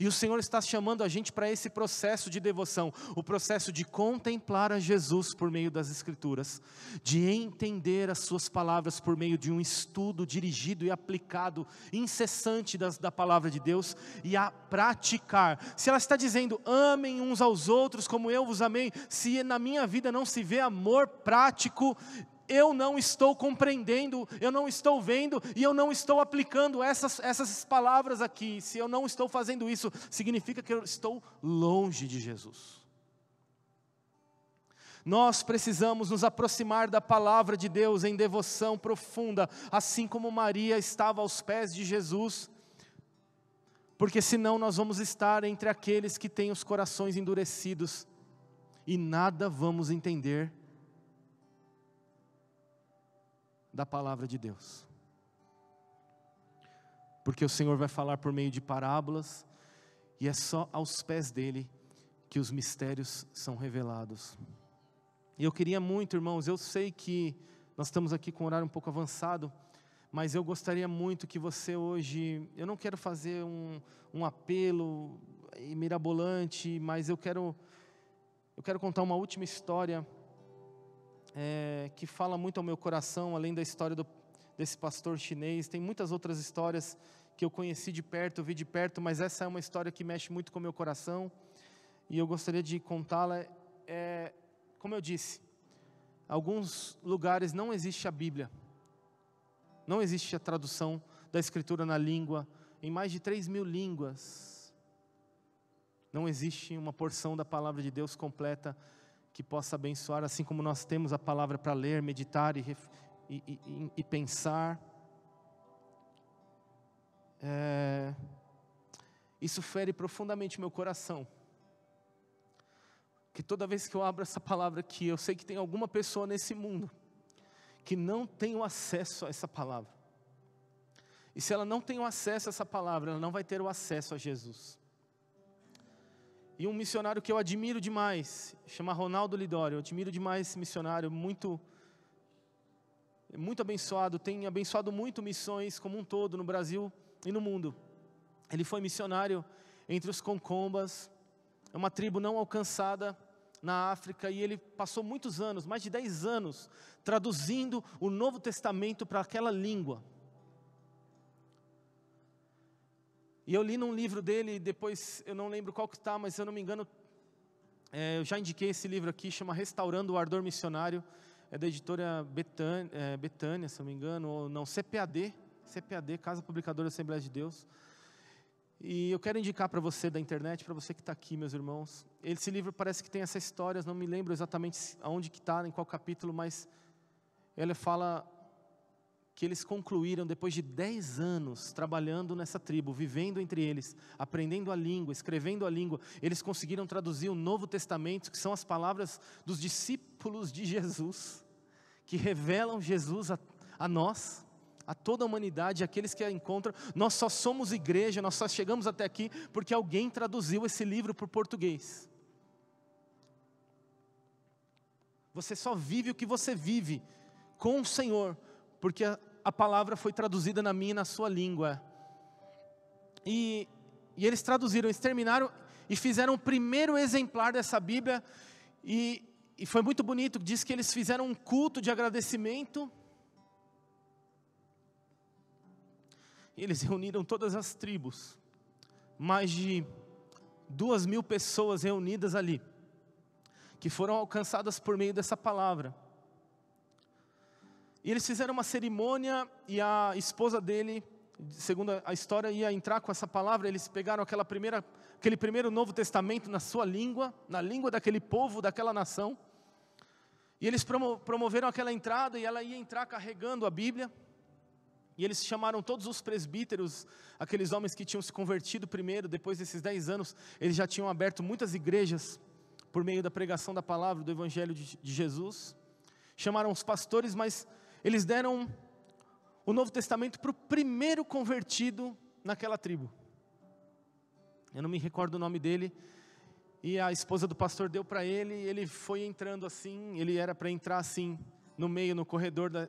E o Senhor está chamando a gente para esse processo de devoção, o processo de contemplar a Jesus por meio das Escrituras, de entender as suas palavras por meio de um estudo dirigido e aplicado, incessante das, da palavra de Deus, e a praticar. Se ela está dizendo, amem uns aos outros como eu vos amei, se na minha vida não se vê amor prático, eu não estou compreendendo, eu não estou vendo e eu não estou aplicando essas, essas palavras aqui. Se eu não estou fazendo isso, significa que eu estou longe de Jesus. Nós precisamos nos aproximar da palavra de Deus em devoção profunda, assim como Maria estava aos pés de Jesus, porque senão nós vamos estar entre aqueles que têm os corações endurecidos e nada vamos entender da palavra de Deus, porque o Senhor vai falar por meio de parábolas, e é só aos pés dele que os mistérios são revelados. E eu queria muito, irmãos, eu sei que nós estamos aqui com um horário um pouco avançado, mas eu gostaria muito que você hoje, eu não quero fazer um, um apelo mirabolante, mas eu quero, eu quero contar uma última história, É, que fala muito ao meu coração, além da história do, desse pastor chinês. Tem muitas outras histórias que eu conheci de perto, vi de perto, mas essa é uma história que mexe muito com o meu coração, e eu gostaria de contá-la. É, como eu disse, em alguns lugares não existe a Bíblia, não existe a tradução da Escritura na língua, em mais de três mil línguas, não existe uma porção da palavra de Deus completa, que possa abençoar, assim como nós temos a palavra para ler, meditar e, e, e, e pensar. É, isso fere profundamente meu coração. que toda vez que eu abro essa palavra aqui, eu sei que tem alguma pessoa nesse mundo que não tem o acesso a essa palavra. E se ela não tem o acesso a essa palavra, ela não vai ter o acesso a Jesus. E um missionário que eu admiro demais, chama Ronaldo Lidório, eu admiro demais esse missionário, muito, muito abençoado, tem abençoado muito missões como um todo no Brasil e no mundo. Ele foi missionário entre os Concombas, é uma tribo não alcançada na África, e ele passou muitos anos, mais de dez anos, traduzindo o Novo Testamento para aquela língua. E eu li num livro dele, depois eu não lembro qual que está, mas se eu não me engano, é, eu já indiquei esse livro aqui, chama Restaurando o Ardor Missionário, é da editora Betânia, é, Betânia, se eu não me engano, ou não, C P A D, C P A D, Casa Publicadora da Assembleia de Deus. E eu quero indicar para você da internet, para você que está aqui, meus irmãos, esse livro parece que tem essa história, não me lembro exatamente aonde que está, em qual capítulo, mas ele fala que eles concluíram depois de dez anos trabalhando nessa tribo, vivendo entre eles, aprendendo a língua, escrevendo a língua, eles conseguiram traduzir o Novo Testamento, que são as palavras dos discípulos de Jesus, que revelam Jesus a, a nós, a toda a humanidade, aqueles que a encontram. Nós só somos igreja, nós só chegamos até aqui porque alguém traduziu esse livro para o português. Você só vive o que você vive com o Senhor, porque a A palavra foi traduzida na minha e na sua língua. E, e eles traduziram, eles terminaram e fizeram o primeiro exemplar dessa Bíblia. E, e foi muito bonito, diz que eles fizeram um culto de agradecimento. E eles reuniram todas as tribos. Mais de duas mil pessoas reunidas ali, que foram alcançadas por meio dessa palavra. E eles fizeram uma cerimônia, e a esposa dele, segundo a história, ia entrar com essa palavra. Eles pegaram aquela primeira, aquele primeiro Novo Testamento na sua língua, na língua daquele povo, daquela nação. E eles promoveram aquela entrada, e ela ia entrar carregando a Bíblia. E eles chamaram todos os presbíteros, aqueles homens que tinham se convertido primeiro. Depois desses dez anos, eles já tinham aberto muitas igrejas por meio da pregação da palavra, do Evangelho de, de Jesus. Chamaram os pastores, mas eles deram o Novo Testamento para o primeiro convertido naquela tribo. Eu não me recordo o nome dele. E a esposa do pastor deu para ele, e ele foi entrando assim. Ele era para entrar assim, no meio, no corredor. Da...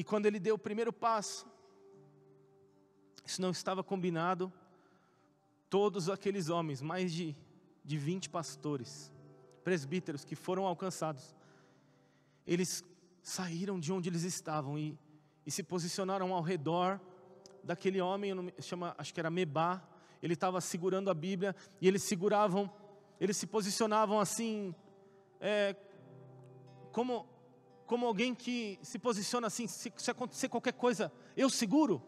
E quando ele deu o primeiro passo, isso não estava combinado. Todos aqueles homens, mais de, de vinte pastores, presbíteros que foram alcançados, eles saíram de onde eles estavam e, e se posicionaram ao redor daquele homem, não, chama, acho que era Mebá. Ele estava segurando a Bíblia, e eles seguravam, eles se posicionavam assim, é, como, como alguém que se posiciona assim, se, se acontecer qualquer coisa, eu seguro.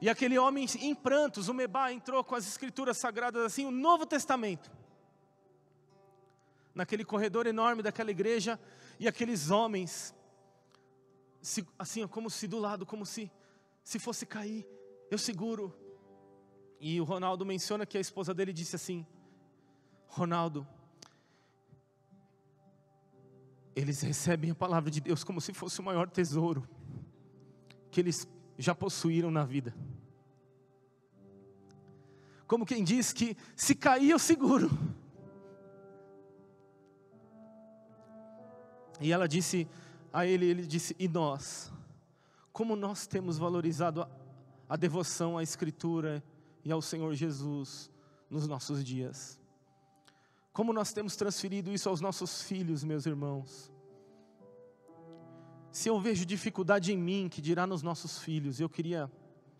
E aquele homem em prantos, o Mebá, entrou com as escrituras sagradas assim, o Novo Testamento, naquele corredor enorme daquela igreja. E aqueles homens, se, assim como se do lado, como se, se fosse cair, eu seguro. E o Ronaldo menciona que a esposa dele disse assim: Ronaldo, eles recebem a palavra de Deus como se fosse o maior tesouro que eles já possuíram na vida. Como quem diz que se cair eu seguro. E ela disse a ele, ele disse: e nós? Como nós temos valorizado a, a devoção à Escritura e ao Senhor Jesus nos nossos dias? Como nós temos transferido isso aos nossos filhos, meus irmãos? Se eu vejo dificuldade em mim, que dirá nos nossos filhos? Eu queria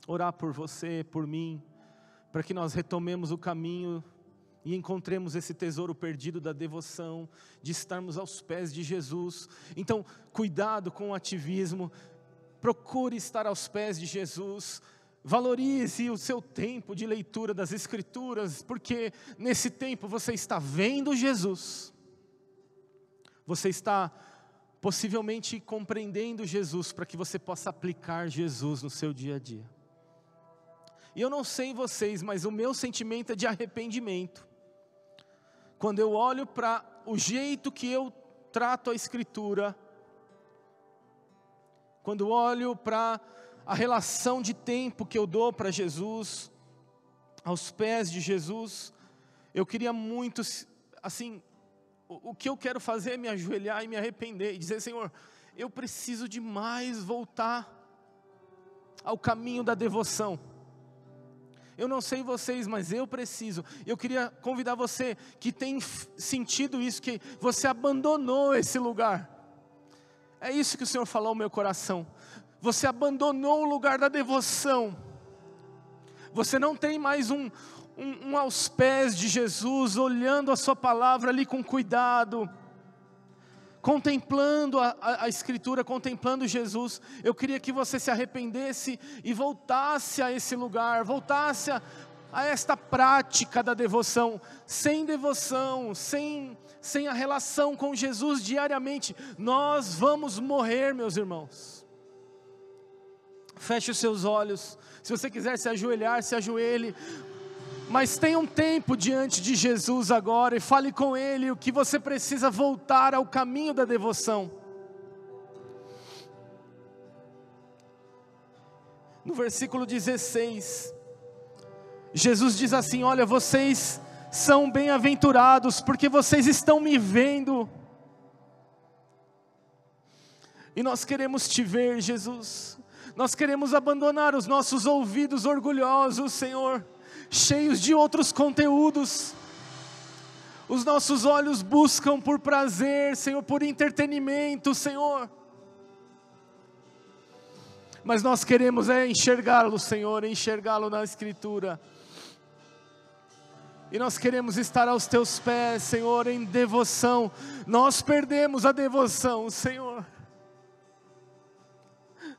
orar por você, por mim, para que nós retomemos o caminho e encontremos esse tesouro perdido da devoção, de estarmos aos pés de Jesus. Então, cuidado com o ativismo, procure estar aos pés de Jesus, valorize o seu tempo de leitura das Escrituras, porque nesse tempo você está vendo Jesus, você está possivelmente compreendendo Jesus, para que você possa aplicar Jesus no seu dia a dia. E eu não sei vocês, mas o meu sentimento é de arrependimento. quando eu olho para o jeito que eu trato a Escritura, quando eu olho para a relação de tempo que eu dou para Jesus, aos pés de Jesus, eu queria muito, assim, o, o que eu quero fazer é me ajoelhar e me arrepender, e dizer: Senhor, eu preciso demais voltar ao caminho da devoção. Eu não sei vocês, mas eu preciso. Eu queria convidar você que tem sentido isso, que você abandonou esse lugar. É isso que o Senhor falou ao meu coração. Você abandonou o lugar da devoção. Você não tem mais um, um, um aos pés de Jesus, olhando a sua palavra ali com cuidado, contemplando a, a, a Escritura, contemplando Jesus. Eu queria que você se arrependesse e voltasse a esse lugar, voltasse a, a esta prática da devoção. Sem devoção, sem, sem a relação com Jesus diariamente, nós vamos morrer, meus irmãos. Feche os seus olhos, se você quiser se ajoelhar, se ajoelhe, mas tenha um tempo diante de Jesus agora e fale com Ele o que você precisa voltar ao caminho da devoção. No versículo dezesseis, Jesus diz assim: olha, vocês são bem-aventurados, porque vocês estão me vendo. E nós queremos te ver, Jesus. Nós queremos abandonar os nossos ouvidos orgulhosos, Senhor, cheios de outros conteúdos. Os nossos olhos buscam por prazer, Senhor, por entretenimento, Senhor, mas nós queremos é enxergá-lo, Senhor, enxergá-lo na Escritura, e nós queremos estar aos teus pés, Senhor, em devoção. Nós perdemos a devoção, Senhor.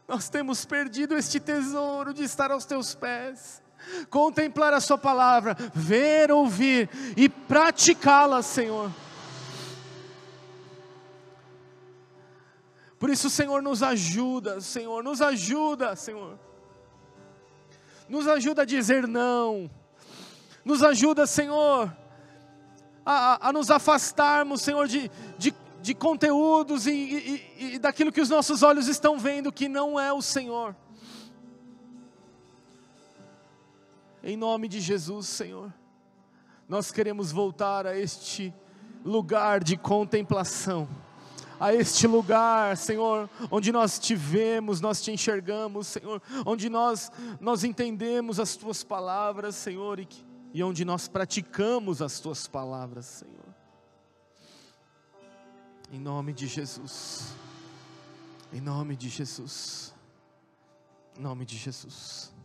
Nós temos perdido este tesouro de estar aos teus pés, contemplar a sua palavra, ver, ouvir e praticá-la, Senhor. Por isso, Senhor, nos ajuda, Senhor, nos ajuda, Senhor. Nos ajuda a dizer não. Nos ajuda, Senhor, a, a, a nos afastarmos, Senhor, de, de, de conteúdos e, e, e daquilo que os nossos olhos estão vendo, que não é o Senhor. Em nome de Jesus, Senhor, nós queremos voltar a este lugar de contemplação, a este lugar, Senhor, onde nós te vemos, nós te enxergamos, Senhor, onde nós, nós entendemos as tuas palavras, Senhor, e, que, e onde nós praticamos as tuas palavras, Senhor. Em nome de Jesus, em nome de Jesus, em nome de Jesus.